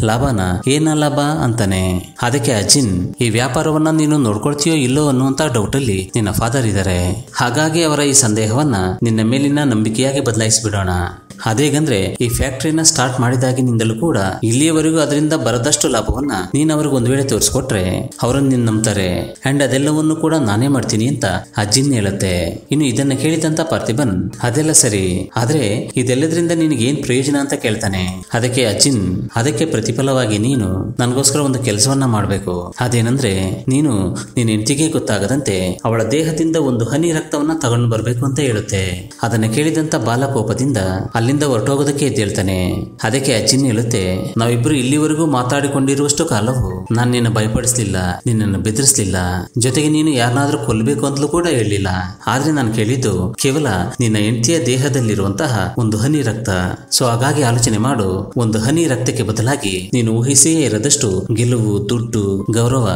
ಲಾಭನ ಏನ ಲಾಭ ಅಂತಾನೆ. ಅದಕ್ಕೆ ಅಜಿನ್, ಈ ವ್ಯಾಪಾರವನ್ನ ನೀನು ನೋಡ್ಕೊಳ್ತೀಯೋ ಇಲ್ಲೋ ಅನ್ನುವಂತ ಡೌಟ್ ಅಲ್ಲಿ ನಿನ್ನ ಫಾದರ್ ಇದಾರೆ. ಹಾಗಾಗಿ ಅವರ ಈ ಸಂದೇಹವನ್ನ ನಿನ್ನ ಮೇಲಿನ ನಂಬಿಕೆಯಾಗಿ ಬದಲಾಯಿಸಿಬಿಡೋಣ. ಅದೇಗಂದ್ರೆ ಈ ಫ್ಯಾಕ್ಟರಿನ ಸ್ಟಾರ್ಟ್ ಮಾಡಿದಾಗಿನಿಂದಲೂ ಕೂಡ ಇಲ್ಲಿಯವರೆಗೂ ಅದರಿಂದ ಬರದಷ್ಟು ಲಾಭವನ್ನ ನೀನ್ ಅವ್ರಿಗೆ ಒಂದ್ ವೇಳೆ ತೋರಿಸ್ಕೊಟ್ರೆ ಅವರನ್ನ ನಿನ್ ನಂಬ್ತಾರೆ. ಅಂಡ್ ಅದೆಲ್ಲವನ್ನು ಕೂಡ ನಾನೇ ಮಾಡ್ತೀನಿ ಅಂತ ಅಜ್ಜಿನ್ ಹೇಳುತ್ತೆ. ಇನ್ನು ಇದನ್ನ ಕೇಳಿದಂತ ಪಾರ್ಥಿಬನ್ ಅದೆಲ್ಲ ಸರಿ, ಆದ್ರೆ ಇದೆಲ್ಲದ್ರಿಂದ ನಿನಗೇನ್ ಪ್ರಯೋಜನ ಅಂತ ಕೇಳ್ತಾನೆ. ಅದಕ್ಕೆ ಅಜ್ಜಿನ್, ಅದಕ್ಕೆ ಪ್ರತಿಫಲವಾಗಿ ನೀನು ನನಗೋಸ್ಕರ ಒಂದು ಕೆಲಸವನ್ನ ಮಾಡ್ಬೇಕು. ಅದೇನಂದ್ರೆ ನೀನು ನಿನ್ನ ಹೆಂಡತಿಗೆ ಗೊತ್ತಾಗದಂತೆ ಅವಳ ದೇಹದಿಂದ ಒಂದು ಹನಿ ರಕ್ತವನ್ನ ತಗೊಂಡು ಬರ್ಬೇಕು ಅಂತ ಹೇಳುತ್ತೆ. ಅದನ್ನ ಕೇಳಿದಂತ ಬಾಲ ಕೋಪದಿಂದ ಅಲ್ಲಿಂದ ಹೊರಟೋಗೋದಕ್ಕೆ ಎದ್ದೇಳ್ತಾನೆ. ಅದಕ್ಕೆ ಅಜ್ಜಿನ್ ಹೇಳುತ್ತೆ, ನಾವಿಬ್ರು ಇಲ್ಲಿವರೆಗೂ ಮಾತಾಡಿಕೊಂಡಿರುವಷ್ಟು ಕಾಲವು ನಾನು ನಿನ್ನ ಭಯಪಡಿಸ್ಲಿಲ್ಲ, ನಿನ್ನನ್ನು ಬೆದರಿಸಲಿಲ್ಲ, ಜೊತೆಗೆ ನೀನು ಯಾರನ್ನಾದ್ರೂ ಕೊಲ್ಲಬೇಕು ಅಂತಲೂ ಕೂಡ ಹೇಳಿಲ್ಲ. ಆದ್ರೆ ನಾನು ಕೇಳಿದ್ದು ಕೇವಲ ನಿನ್ನ ಹೆಂಡತಿಯ ದೇಹದಲ್ಲಿರುವಂತಹ ಒಂದು ಹನಿ ರಕ್ತ. ಸೊ ಹಾಗಾಗಿ ಆಲೋಚನೆ ಮಾಡು, ಒಂದು ಹನಿ ರಕ್ತಕ್ಕೆ ಬದಲಾಗಿ ನೀನು ಊಹಿಸಿಯೇ ಇರದಷ್ಟು ಗೆಲುವು, ದುಡ್ಡು, ಗೌರವ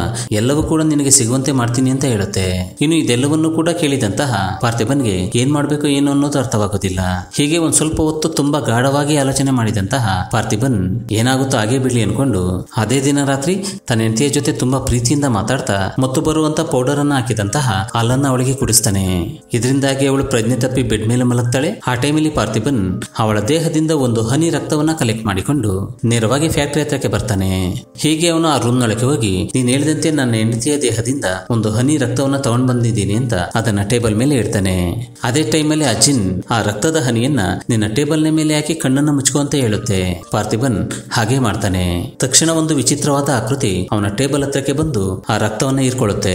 ಎಲ್ಲವೂ ಕೂಡ ನಿನಗೆ ಸಿಗುವಂತೆ ಮಾಡ್ತೀನಿ ಅಂತ ಹೇಳುತ್ತೆ. ಇನ್ನು ಇದೆಲ್ಲವನ್ನೂ ಕೂಡ ಕೇಳಿದಂತಹ ಪಾರ್ಥಿಬನ್ಗೆ ಏನ್ ಮಾಡ್ಬೇಕು ಏನು ಅನ್ನೋದು ಅರ್ಥವಾಗೋದಿಲ್ಲ. ಹೀಗೆ ಒಂದ್ ಸ್ವಲ್ಪ ಹೊತ್ತು ತುಂಬಾ ಗಾಢವಾಗಿ ಆಲೋಚನೆ ಮಾಡಿದಂತಹ ಪಾರ್ಥಿಬನ್ ಏನಾಗುತ್ತೋ ಹಾಗೆ ಬಿಡ್ಲಿ ಅನ್ಕೊಂಡು ಅದೇ ದಿನ ರಾತ್ರಿ ತನ್ನ ಹೆಂಡತಿಯ ಜೊತೆ ತುಂಬಾ ಪ್ರೀತಿಯಿಂದ ಮಾತಾಡ್ತಾ ಮತ್ತು ಬರುವಂತ ಪೌಡರ್ ಅನ್ನ ಹಾಕಿದಂತಹ ಹಾಲನ್ನ ಅವಳಿಗೆ ಕುಡಿಸ್ತಾನೆ. ಇದರಿಂದಾಗಿ ಅವಳು ಪ್ರಜ್ಞೆ ತಪ್ಪಿ ಬೆಡ್ ಮೇಲೆ ಮಲಗ್ತಾಳೆ. ಆ ಟೈಮಲ್ಲಿ ಪಾರ್ಥಿಬನ್ ಅವಳ ದೇಹದಿಂದ ಒಂದು ಹನಿ ರಕ್ತವನ್ನ ಕಲೆಕ್ಟ್ ಮಾಡಿಕೊಂಡು ನೇರವಾಗಿ ಫ್ಯಾಕ್ಟರಿ ಹತ್ರಕ್ಕೆ ಬರ್ತಾನೆ. ಹೀಗೆ ಅವನು ಆ ರೂಮ್ ನೊಳಗೆ ಹೋಗಿ ನೀನ್ ಹೇಳಿದಂತೆ ನನ್ನ ಹೆಂಡತಿಯ ದೇಹದಿಂದ ಒಂದು ಹನಿ ರಕ್ತವನ್ನ ತಗೊಂಡ್ ಬಂದಿದ್ದೀನಿ ಅಂತ ಅದನ್ನ ಟೇಬಲ್ ಮೇಲೆ ಇಡ್ತಾನೆ. ಅದೇ ಟೈಮಲ್ಲಿ ಅಜಿನ್ ಆ ರಕ್ತದ ಹನಿಯನ್ನ ನಿನ್ನ ಟೇಬಲ್ ನ ಮೇಲೆ ಹಾಕಿ ಕಣ್ಣನ್ನು ಮುಚ್ಕೊಂತ ಹೇಳುತ್ತೆ. ಪಾರ್ಥಿಬನ್ ಹಾಗೆ ಮಾಡ್ತಾನೆ. ತಕ್ಷಣ ಒಂದು ವಿಚಿತ್ರವಾದ ಆಕೃತಿ ಅವನ ಟೇಬಲ್ ಹತ್ರಕ್ಕೆ ಬಂದು ಆ ರಕ್ತವನ್ನ ಹೀರ್ಕೊಳ್ಳುತ್ತೆ.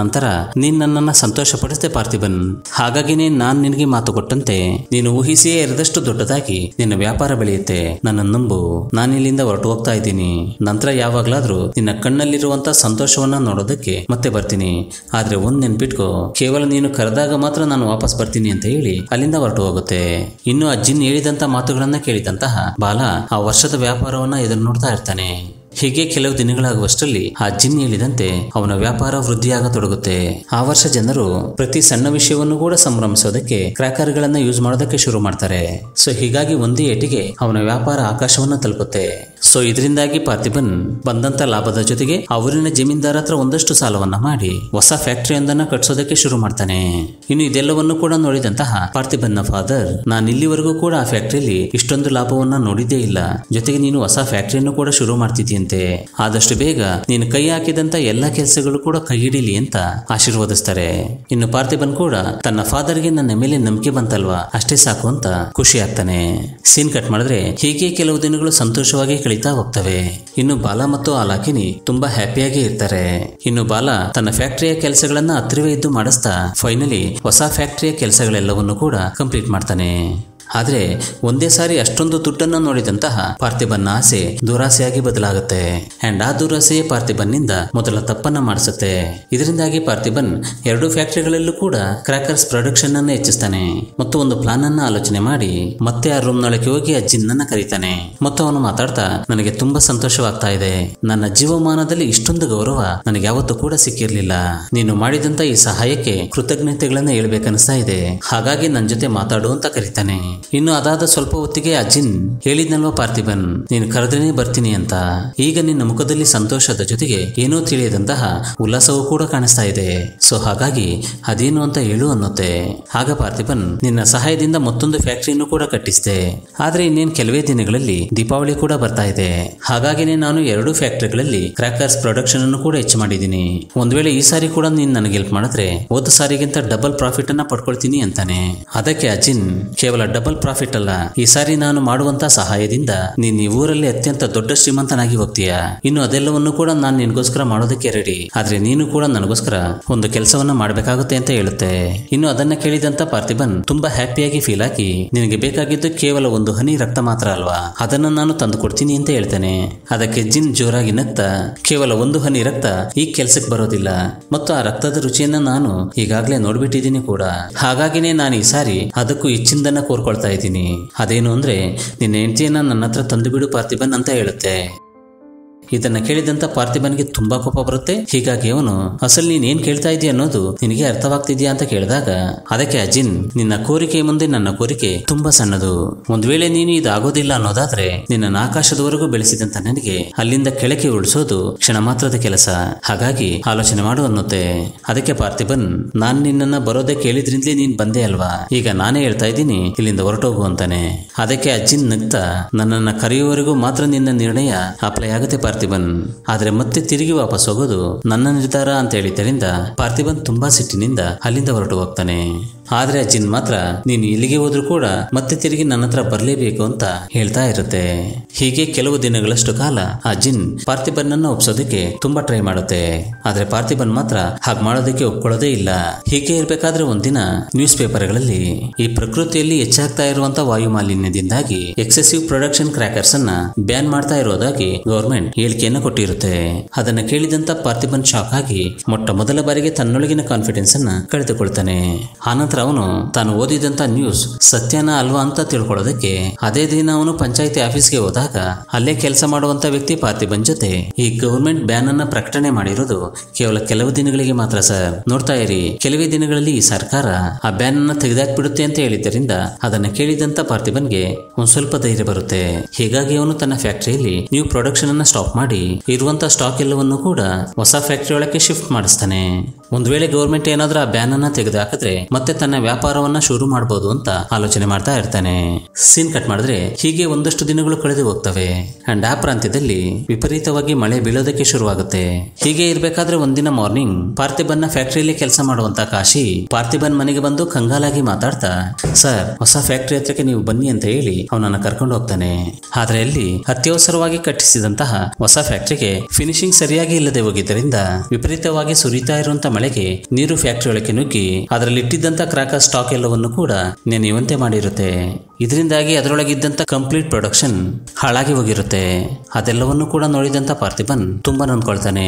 ನಂತರ ನೀನ್ ನನ್ನನ್ನ ಸಂತೋಷ ಪಡಿಸ್ದೆ ಪಾರ್ಥಿಬನ್, ಹಾಗಾಗಿನೇ ನಾನ್ ನಿನಗೆ ಮಾತು ಕೊಟ್ಟಂತೆ ನೀನು ಊಹಿಸಿಯೇ ಇರದಷ್ಟು ದೊಡ್ಡದಾಗಿ ನಿನ್ನ ವ್ಯಾಪಾರ ಬೆಳೆಯುತ್ತೆ, ನನ್ನ ನಂಬು, ನಾನಿಲ್ಲಿಂದ ಹೊರಟು ಹೋಗ್ತಾ ಇದ್ದೀನಿ. ನಂತರ ಯಾವಾಗ್ಲಾದ್ರೂ ನಿನ್ನ ಕಣ್ಣಲ್ಲಿರುವಂತ ಸಂತೋಷವನ್ನ ನೋಡೋದಕ್ಕೆ ಮತ್ತೆ ಬರ್ತೀನಿ. ಆದ್ರೆ ಒಂದ್ ನೆನ್ಪಿಟ್ಕೋ, ಕೇವಲ ನೀನು ಕರೆದಾಗ ಮಾತ್ರ ನಾನು ವಾಪಸ್ ಬರ್ತೀನಿ ಅಂತ ಹೇಳಿ ಅಲ್ಲಿಂದ ಹೊರಟು ಹೋಗುತ್ತೆ. ಇನ್ನು ಅಜ್ಜಿನ್ ಹೇಳಿದಂತ ಮಾತುಗಳನ್ನ ಕೇಳಿದಂತಹ ಬಾಲ ಆ ವರ್ಷದ ವ್ಯಾಪಾರವನ್ನ ಎದುರು ನೋಡ್ತಾ ಇರ್ತಾನೆ. ಹೀಗೆ ಕೆಲವು ದಿನಗಳಾಗುವಷ್ಟರಲ್ಲಿ ಆ ಜಿನ್ ಹೇಳಿದಂತೆ ಅವನ ವ್ಯಾಪಾರ ವೃದ್ಧಿಯಾಗತೊಡಗುತ್ತೆ. ಆ ವರ್ಷ ಜನರು ಪ್ರತಿ ಸಣ್ಣ ವಿಷಯವನ್ನು ಕೂಡ ಸಂಭ್ರಮಿಸೋದಕ್ಕೆ ಕ್ರ್ಯಾಕರ್ ಗಳನ್ನ ಯೂಸ್ ಮಾಡೋದಕ್ಕೆ ಶುರು ಮಾಡ್ತಾರೆ. ಸೊ ಹೀಗಾಗಿ ಒಂದೇ ಏಟಿಗೆ ಅವನ ವ್ಯಾಪಾರ ಆಕಾಶವನ್ನ ತಲುಪುತ್ತೆ. ಸೊ ಇದರಿಂದಾಗಿ ಪಾರ್ಥಿಬನ್ ಬಂದಂತ ಲಾಭದ ಜೊತೆಗೆ ಅವರಿನ ಜಮೀನ್ದಾರ ಹತ್ರ ಒಂದಷ್ಟು ಸಾಲವನ್ನ ಮಾಡಿ ಹೊಸ ಫ್ಯಾಕ್ಟರಿಯೊಂದನ್ನ ಕಟ್ಸೋದಕ್ಕೆ ಶುರು ಮಾಡ್ತಾನೆ. ಇನ್ನು ಇದೆಲ್ಲವನ್ನು ಕೂಡ ನೋಡಿದಂತಹ ಪಾರ್ಥಿಬನ್ ನ ಫಾದರ್, ನಾನು ಇಲ್ಲಿವರೆಗೂ ಕೂಡ ಆ ಫ್ಯಾಕ್ಟರಿಯಲ್ಲಿ ಇಷ್ಟೊಂದು ಲಾಭವನ್ನ ನೋಡಿದ್ದೇ ಇಲ್ಲ, ಜೊತೆಗೆ ನೀನು ಹೊಸ ಫ್ಯಾಕ್ಟರಿಯನ್ನು ಕೂಡ ಶುರು ಮಾಡ್ತಿದ್ದೀನಿ, ಆದಷ್ಟು ಬೇಗ ನೀನು ಕೈ ಹಾಕಿದಂತ ಎಲ್ಲಾ ಕೆಲಸಗಳು ಕೂಡ ಕೈ ಹಿಡೀಲಿ ಅಂತ ಆಶೀರ್ವದಿಸ್ತಾರೆ. ಇನ್ನು ಪಾರ್ಥಿಬನ್ ಕೂಡ ತನ್ನ ಫಾದರ್ ಗೆ ನನ್ನ ಮೇಲೆ ನಂಬಿಕೆ ಬಂತಲ್ವಾ ಅಷ್ಟೇ ಸಾಕು ಅಂತ ಖುಷಿ ಆಗ್ತಾನೆ. ಸೀನ್ ಕಟ್ ಮಾಡಿದ್ರೆ ಹೀಗೆ ಕೆಲವು ದಿನಗಳು ಸಂತೋಷವಾಗಿ ಕಳೀತಾ ಹೋಗ್ತವೆ. ಇನ್ನು ಬಾಲ ಮತ್ತು ಆಲಾಕಿನಿ ತುಂಬಾ ಹ್ಯಾಪಿಯಾಗಿ ಇರ್ತಾರೆ. ಇನ್ನು ಬಾಲ ತನ್ನ ಫ್ಯಾಕ್ಟರಿಯ ಕೆಲಸಗಳನ್ನ ಹತ್ತಿರವೇ ಇದ್ದು ಮಾಡಿಸ್ತಾ ಫೈನಲಿ ಹೊಸ ಫ್ಯಾಕ್ಟರಿಯ ಕೆಲಸಗಳೆಲ್ಲವನ್ನು ಕೂಡ ಕಂಪ್ಲೀಟ್ ಮಾಡ್ತಾನೆ. ಆದರೆ ಒಂದೇ ಸಾರಿ ಅಷ್ಟೊಂದು ತುಟ್ಟನ್ನು ನೋಡಿದಂತಹ ಪಾರ್ಥಿಬನ್ನ ಆಸೆ ದುರಾಸೆಯಾಗಿ ಬದಲಾಗುತ್ತೆ. ಅಂಡ್ ಆ ದುರಾಸೆ ಪಾರ್ಥಿಬನ್ನಿಂದ ಮೊದಲ ತಪ್ಪನ್ನ ಮಾಡಿಸುತ್ತೆ. ಇದರಿಂದಾಗಿ ಪಾರ್ಥಿಬನ್ ಎರಡು ಫ್ಯಾಕ್ಟರಿಗಳಲ್ಲೂ ಕೂಡ ಕ್ರ್ಯಾಕರ್ಸ್ ಪ್ರೊಡಕ್ಷನ್ ಅನ್ನು ಹೆಚ್ಚಿಸ್ತಾನೆ ಮತ್ತು ಒಂದು ಪ್ಲಾನ್ ಅನ್ನ ಆಲೋಚನೆ ಮಾಡಿ ಮತ್ತೆ ಆ ರೂಮ್ ನೊಳಗೆ ಹೋಗಿ ಆ ಜಿನ್ನನ್ನ ಕರೀತಾನೆ ಮತ್ತು ಅವನು ಮಾತಾಡ್ತಾ, ನನಗೆ ತುಂಬಾ ಸಂತೋಷವಾಗ್ತಾ ಇದೆ, ನನ್ನ ಜೀವಮಾನದಲ್ಲಿ ಇಷ್ಟೊಂದು ಗೌರವ ನನಗೆ ಯಾವತ್ತೂ ಕೂಡ ಸಿಕ್ಕಿರ್ಲಿಲ್ಲ, ನೀನು ಮಾಡಿದಂತ ಈ ಸಹಾಯಕ್ಕೆ ಕೃತಜ್ಞತೆಗಳನ್ನ ಹೇಳ್ಬೇಕನ್ನಿಸ್ತಾ ಇದೆ, ಹಾಗಾಗಿ ನನ್ನ ಜೊತೆ ಮಾತಾಡು ಅಂತ ಕರೀತಾನೆ. ಇನ್ನು ಅದಾದ ಸ್ವಲ್ಪ ಹೊತ್ತಿಗೆ ಅಜಿನ್ ಹೇಳಿದ್ನಲ್ವಾ, ಪಾರ್ಥಿಬನ್ ನೀನು ಕರೆದ್ರೆ ಬರ್ತೀನಿ ಅಂತ, ಈಗ ನಿನ್ನ ಮುಖದಲ್ಲಿ ಸಂತೋಷದ ಜೊತೆಗೆ ಏನೋ ತಿಳಿಯದಂತಹ ಉಲ್ಲಾಸವೂ ಕೂಡ ಕಾಣಿಸ್ತಾ ಇದೆ, ಸೊ ಹಾಗಾಗಿ ಅದೇನು ಅಂತ ಹೇಳು ಅನ್ನುತ್ತೆ. ಆಗ ಪಾರ್ಥಿಬನ್ ನಿನ್ನ ಸಹಾಯದಿಂದ ಮತ್ತೊಂದು ಫ್ಯಾಕ್ಟರಿಯನ್ನು ಕೂಡ ಕಟ್ಟಿಸ್ತೆ, ಆದ್ರೆ ಇನ್ನೇನು ಕೆಲವೇ ದಿನಗಳಲ್ಲಿ ದೀಪಾವಳಿ ಕೂಡ ಬರ್ತಾ ಇದೆ, ಹಾಗಾಗಿನೇ ನಾನು ಎರಡು ಫ್ಯಾಕ್ಟರಿಗಳಲ್ಲಿ ಕ್ರ್ಯಾಕರ್ಸ್ ಪ್ರೊಡಕ್ಷನ್ ಅನ್ನು ಕೂಡ ಹೆಚ್ಚು ಮಾಡಿದ್ದೀನಿ. ಒಂದ್ ವೇಳೆ ಈ ಸಾರಿ ಕೂಡ ನೀನ್ ನನಗೆ ಹೆಲ್ಪ್ ಮಾಡಿದ್ರೆ ಹೋದ ಸಾರಿಗಿಂತ ಡಬಲ್ ಪ್ರಾಫಿಟ್ ಅನ್ನ ಪಡ್ಕೊಳ್ತೀನಿ ಅಂತಾನೆ. ಅದಕ್ಕೆ ಅಜಿನ್, ಕೇವಲ ಡಬಲ್ ಪ್ರಾಫಿಟ್ ಅಲ್ಲ, ಈ ಸಾರಿ ನಾನು ಮಾಡುವಂತ ಸಹಾಯದಿಂದ ನೀನ್ ಈ ಊರಲ್ಲಿ ಅತ್ಯಂತ ದೊಡ್ಡ ಶ್ರೀಮಂತನಾಗಿ ಹೋಗ್ತೀಯಾ, ಇನ್ನು ಅದೆಲ್ಲವನ್ನು ಕೂಡ ನಾನು ನಿನ್ಗೋಸ್ಕರ ಮಾಡೋದಕ್ಕೆ ರೆಡಿ, ಆದ್ರೆ ನೀನು ಕೂಡ ನನಗೋಸ್ಕರ ಒಂದು ಕೆಲಸವನ್ನ ಮಾಡಬೇಕಾಗುತ್ತೆ ಅಂತ ಹೇಳುತ್ತೆ. ಇನ್ನು ಅದನ್ನ ಕೇಳಿದಂತ ಪಾರ್ಥಿಬನ್ ತುಂಬಾ ಹ್ಯಾಪಿಯಾಗಿ ಫೀಲ್ ಆಗಿ, ನಿನಗೆ ಬೇಕಾಗಿದ್ದು ಕೇವಲ ಒಂದು ಹನಿ ರಕ್ತ ಮಾತ್ರ ಅಲ್ವಾ, ಅದನ್ನ ನಾನು ತಂದು ಕೊಡ್ತೀನಿ ಅಂತ ಹೇಳ್ತಾನೆ. ಅದಕ್ಕೆ ಜಿನ್ ಜೋರಾಗಿ ನಗ್ತ, ಕೇವಲ ಒಂದು ಹನಿ ರಕ್ತ ಈ ಕೆಲಸಕ್ಕೆ ಬರೋದಿಲ್ಲ ಮತ್ತು ಆ ರಕ್ತದ ರುಚಿಯನ್ನ ನಾನು ಈಗಾಗಲೇ ನೋಡ್ಬಿಟ್ಟಿದ್ದೀನಿ ಕೂಡ, ಹಾಗಾಗಿನೇ ನಾನು ಈ ಸಾರಿ ಅದಕ್ಕೂ ಹೆಚ್ಚಿಂದನ್ನ ಕೋರ್ಕೊಳ್ತಾ ಇದ್ದೀನಿ, ಅದೇನು ಅಂದ್ರೆ ನಿನ್ನ ಹೆಂಡತಿಯನ್ನ ನನ್ನ ಹತ್ರ ತಂದು ಬಿಡು ಪಾರ್ಥಿಬನ್ ಅಂತ ಹೇಳುತ್ತೆ. ಇದನ್ನ ಕೇಳಿದಂತ ಪಾರ್ಥಿಬನ್ಗೆ ತುಂಬಾ ಕೋಪ ಬರುತ್ತೆ. ಹೀಗಾಗಿ ಅವನು, ಅಸಲ್ ನೀನ್ ಏನ್ ಕೇಳ್ತಾ ಇದೀಯ ಅನ್ನೋದು ನಿನಗೆ ಅರ್ಥವಾಗ್ತಿದ್ಯಾ ಅಂತ ಕೇಳಿದಾಗ ಅದಕ್ಕೆ ಅಜಿನ್, ನಿನ್ನ ಕೋರಿಕೆ ಮುಂದೆ ನನ್ನ ಕೋರಿಕೆ ತುಂಬಾ ಸಣ್ಣದು, ಒಂದ್ ವೇಳೆ ನೀನು ಇದಾಗೋದಿಲ್ಲ ಅನ್ನೋದಾದ್ರೆ ನಿನ್ನ ಆಕಾಶದವರೆಗೂ ಬೆಳೆಸಿದಂತ ನನಗೆ ಅಲ್ಲಿಂದ ಕೆಳಕ್ಕೆ ಉಳಿಸೋದು ಕ್ಷಣ ಮಾತ್ರದ ಕೆಲಸ, ಹಾಗಾಗಿ ಆಲೋಚನೆ ಮಾಡು ಅನ್ನುತ್ತೆ. ಅದಕ್ಕೆ ಪಾರ್ಥಿಬನ್, ನಾನ್ ನಿನ್ನ ಬರೋದೇ ಕೇಳಿದ್ರಿಂದಲೇ ನೀನ್ ಬಂದೆ ಅಲ್ವಾ, ಈಗ ನಾನೇ ಹೇಳ್ತಾ ಇದ್ದೀನಿ ಇಲ್ಲಿಂದ ಹೊರಟೋಗು ಅಂತಾನೆ. ಅದಕ್ಕೆ ಅಜಿನ್ ನಗ್ತಾ, ನನ್ನನ್ನ ಕರೆಯುವವರೆಗೂ ಮಾತ್ರ ನಿನ್ನ ನಿರ್ಣಯ ಅಪ್ಲೈ ಆಗುತ್ತೆ ಪಾರ್ಥಿಬನ್, ಆದ್ರೆ ಮತ್ತೆ ತಿರುಗಿ ವಾಪಸ್ ಹೋಗೋದು ನನ್ನ ನಿರ್ಧಾರ ಅಂತ ಹೇಳಿದ್ದರಿಂದ ಪಾರ್ಥಿಬನ್ ತುಂಬಾ ಸಿಟ್ಟಿನಿಂದ ಅಲ್ಲಿಂದ ಹೊರಟು ಹೋಗ್ತಾನೆ. ಆದ್ರೆ ಅಜಿನ್ ಮಾತ್ರ, ನೀನು ಇಲ್ಲಿಗೆ ಹೋದ್ರು ಕೂಡ ಮತ್ತೆ ತಿರುಗಿ ನನ್ನ ಹತ್ರ ಬರ್ಲೇಬೇಕು ಅಂತ ಹೇಳ್ತಾ ಇರುತ್ತೆ. ಹೀಗೆ ಕೆಲವು ದಿನಗಳಷ್ಟು ಕಾಲ ಅಜಿನ್ ಪಾರ್ಥಿಬನ್ ಅನ್ನ ಒಪ್ಸೋದಕ್ಕೆ ತುಂಬಾ ಟ್ರೈ ಮಾಡುತ್ತೆ, ಆದ್ರೆ ಪಾರ್ಥಿಬನ್ ಮಾತ್ರ ಹಾಗೆ ಮಾಡೋದಕ್ಕೆ ಒಪ್ಕೊಳ್ಳೋದೇ ಇಲ್ಲ. ಹೀಗೆ ಇರ್ಬೇಕಾದ್ರೆ ಒಂದಿನ ನ್ಯೂಸ್ ಪೇಪರ್ಗಳಲ್ಲಿ ಈ ಪ್ರಕೃತಿಯಲ್ಲಿ ಹೆಚ್ಚಾಗ್ತಾ ಇರುವಂತ ವಾಯು ಮಾಲಿನ್ಯದಿಂದಾಗಿ ಎಕ್ಸೆಸಿವ್ ಪ್ರೊಡಕ್ಷನ್ ಕ್ರ್ಯಾಕರ್ಸ್ ಅನ್ನ ಬ್ಯಾನ್ ಮಾಡ್ತಾ ಇರೋದಾಗಿ ಗವರ್ಮೆಂಟ್ ಹೇಳಿಕೆಯನ್ನು ಕೊಟ್ಟಿರುತ್ತೆ. ಅದನ್ನ ಕೇಳಿದಂತ ಪಾರ್ಥಿಬನ್ ಶಾಕ್ ಆಗಿ ಮೊಟ್ಟ ಮೊದಲ ಬಾರಿಗೆ ತನ್ನೊಳಗಿನ ಕಾನ್ಫಿಡೆನ್ಸ್ ಅನ್ನ ಕಳೆದುಕೊಳ್ತಾನೆ. ಆನಂತರ ಅವನು ತಾನು ಓದಿದಂತ ನ್ಯೂಸ್ ಸತ್ಯನ ಅಲ್ವಾ ಅಂತ ತಿಳ್ಕೊಳ್ಳೋದಕ್ಕೆ ಅದೇ ದಿನ ಅವನು ಪಂಚಾಯಿತಿ ಆಫೀಸ್ಗೆ ಹೋದಾಗ ಅಲ್ಲೇ ಕೆಲಸ ಮಾಡುವಂತ ವ್ಯಕ್ತಿ ಪಾರ್ಥಿಬನ್ ಜೊತೆ, ಈ ಗವರ್ಮೆಂಟ್ ಬ್ಯಾನ್ ಅನ್ನ ಪ್ರಕಟಣೆ ಮಾಡಿರೋದು ಕೇವಲ ಕೆಲವು ದಿನಗಳಿಗೆ ಮಾತ್ರ ಸರ್, ನೋಡ್ತಾ ಇರಿ, ಕೆಲವೇ ದಿನಗಳಲ್ಲಿ ಈ ಸರ್ಕಾರ ಆ ಬ್ಯಾನ್ ಅನ್ನ ತೆಗೆದಾಕ್ಬಿಡುತ್ತೆ ಅಂತ ಹೇಳಿದ್ದರಿಂದ ಅದನ್ನ ಕೇಳಿದಂತ ಪಾರ್ಥಿಬನ್ಗೆ ಒಂದ್ ಸ್ವಲ್ಪ ಧೈರ್ಯ ಬರುತ್ತೆ. ಹೀಗಾಗಿ ಅವನು ತನ್ನ ಫ್ಯಾಕ್ಟರಿಯಲ್ಲಿ ನ್ಯೂ ಪ್ರೊಡಕ್ಷನ್ ಅನ್ನ ಸ್ಟಾಪ್ ಮಾಡಿ ಇರುವಂತ ಸ್ಟಾಕ್ ಎಲ್ಲವನ್ನೂ ಕೂಡ ಹೊಸ ಫ್ಯಾಕ್ಟರಿ ಒಳಕ್ಕೆ ಶಿಫ್ಟ್ ಮಾಡಿಸ್ತಾನೆ. ಒಂದ್ ವೇಳೆ ಗವರ್ಮೆಂಟ್ ಏನಾದ್ರೂ ಆ ಬ್ಯಾನ್ ಅನ್ನ ತೆಗೆದು ಹಾಕಿದ್ರೆ ಮತ್ತೆ ತನ್ನ ವ್ಯಾಪಾರವನ್ನ ಶುರು ಮಾಡಬಹುದು ಅಂತ ಆಲೋಚನೆ ಮಾಡ್ತಾ ಇರ್ತಾನೆ. ಸೀನ್ ಕಟ್ ಮಾಡಿದ್ರೆ ಹೀಗೆ ಒಂದಷ್ಟು ದಿನಗಳು ಕಳೆದು ಹೋಗ್ತವೆ. ಅಂಡ್ ಆ ಪ್ರಾಂತ್ಯದಲ್ಲಿ ವಿಪರೀತವಾಗಿ ಮಳೆ ಬೀಳೋದಕ್ಕೆ ಶುರುವಾಗುತ್ತೆ. ಹೀಗೆ ಇರ್ಬೇಕಾದ್ರೆ ಒಂದಿನ ಮಾರ್ನಿಂಗ್ ಪಾರ್ಥಿಬನ್ನ ಫ್ಯಾಕ್ಟರಿಯಲ್ಲಿ ಕೆಲಸ ಮಾಡುವಂತ ಕಾಶಿ ಪಾರ್ಥಿಬನ್ ಮನೆಗೆ ಬಂದು ಕಂಗಾಲಾಗಿ ಮಾತಾಡ್ತಾ, ಸರ್ ಹೊಸ ಫ್ಯಾಕ್ಟರಿ ಹತ್ರಕ್ಕೆ ನೀವು ಬನ್ನಿ ಅಂತ ಹೇಳಿ ಅವನನ್ನ ಕರ್ಕೊಂಡು ಹೋಗ್ತಾನೆ. ಆದ್ರೆ ಅಲ್ಲಿ ಅತ್ಯವಸರವಾಗಿ ಕಟ್ಟಿಸಿದಂತಹ ಹೊಸ ಫ್ಯಾಕ್ಟರಿಗೆ ಫಿನಿಶಿಂಗ್ ಸರಿಯಾಗಿ ಇಲ್ಲದೆ ಹೋಗಿದ್ದರಿಂದ ವಿಪರೀತವಾಗಿ ಸುರಿತಾ ಇರುವಂತಹ ಮಳೆಗೆ ನೀರು ಫ್ಯಾಕ್ಟರಿ ಒಳಕ್ಕೆ ನುಗ್ಗಿ ಅದರಲ್ಲಿಟ್ಟಿದ್ದಂತ ಕ್ರ್ಯಾಕರ್ ಸ್ಟಾಕ್ ಎಲ್ಲವನ್ನು ಕೂಡ ನೆನೆಯುವಂತೆ ಮಾಡಿರುತ್ತೆ. ಇದರಿಂದಾಗಿ ಅದರೊಳಗಿದ್ದಂತ ಕಂಪ್ಲೀಟ್ ಪ್ರೊಡಕ್ಷನ್ ಹಾಳಾಗಿ ಹೋಗಿರುತ್ತೆ. ಅದೆಲ್ಲವನ್ನು ಕೂಡ ನೋಡಿದಂತ ಪಾರ್ಥಿಬನ್ ತುಂಬಾ ನೊಂದ್ಕೊಳ್ತಾನೆ.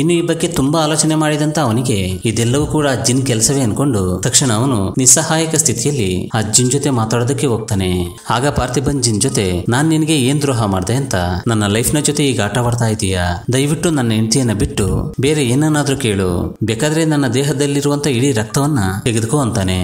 ಇನ್ನು ಈ ಬಗ್ಗೆ ತುಂಬಾ ಆಲೋಚನೆ ಮಾಡಿದಂತ ಅವನಿಗೆ ಇದೆಲ್ಲವೂ ಕೂಡ ಅಜ್ಜಿನ ಕೆಲಸವೇ ಅನ್ಕೊಂಡು ತಕ್ಷಣ ಅವನು ನಿಸ್ಸಹಾಯಕ ಸ್ಥಿತಿಯಲ್ಲಿ ಅಜ್ಜಿನ ಜೊತೆ ಮಾತಾಡೋದಕ್ಕೆ ಹೋಗ್ತಾನೆ. ಆಗ ಪಾರ್ಥಿಬನ್ ಜಿನ್ ಜೊತೆ, ನಾನ್ ನಿನ್ಗೆ ಏನ್ ದ್ರೋಹ ಮಾಡಿದೆ ಅಂತ ನನ್ನ ಲೈಫ್ ನ ಜೊತೆ ಈಗ ಆಟವಾಡ್ತಾ ಇದೀಯಾ, ದಯವಿಟ್ಟು ನನ್ನ ಹೆಂಡತಿಯನ್ನ ಬಿಟ್ಟು ಬೇರೆ ಏನನ್ನಾದ್ರೂ ಕೇಳು, ಬೇಕಾದ್ರೆ ನನ್ನ ದೇಹದಲ್ಲಿರುವಂತ ಇಡೀ ರಕ್ತವನ್ನ ತೆಗೆದುಕೋ ಅಂತಾನೆ.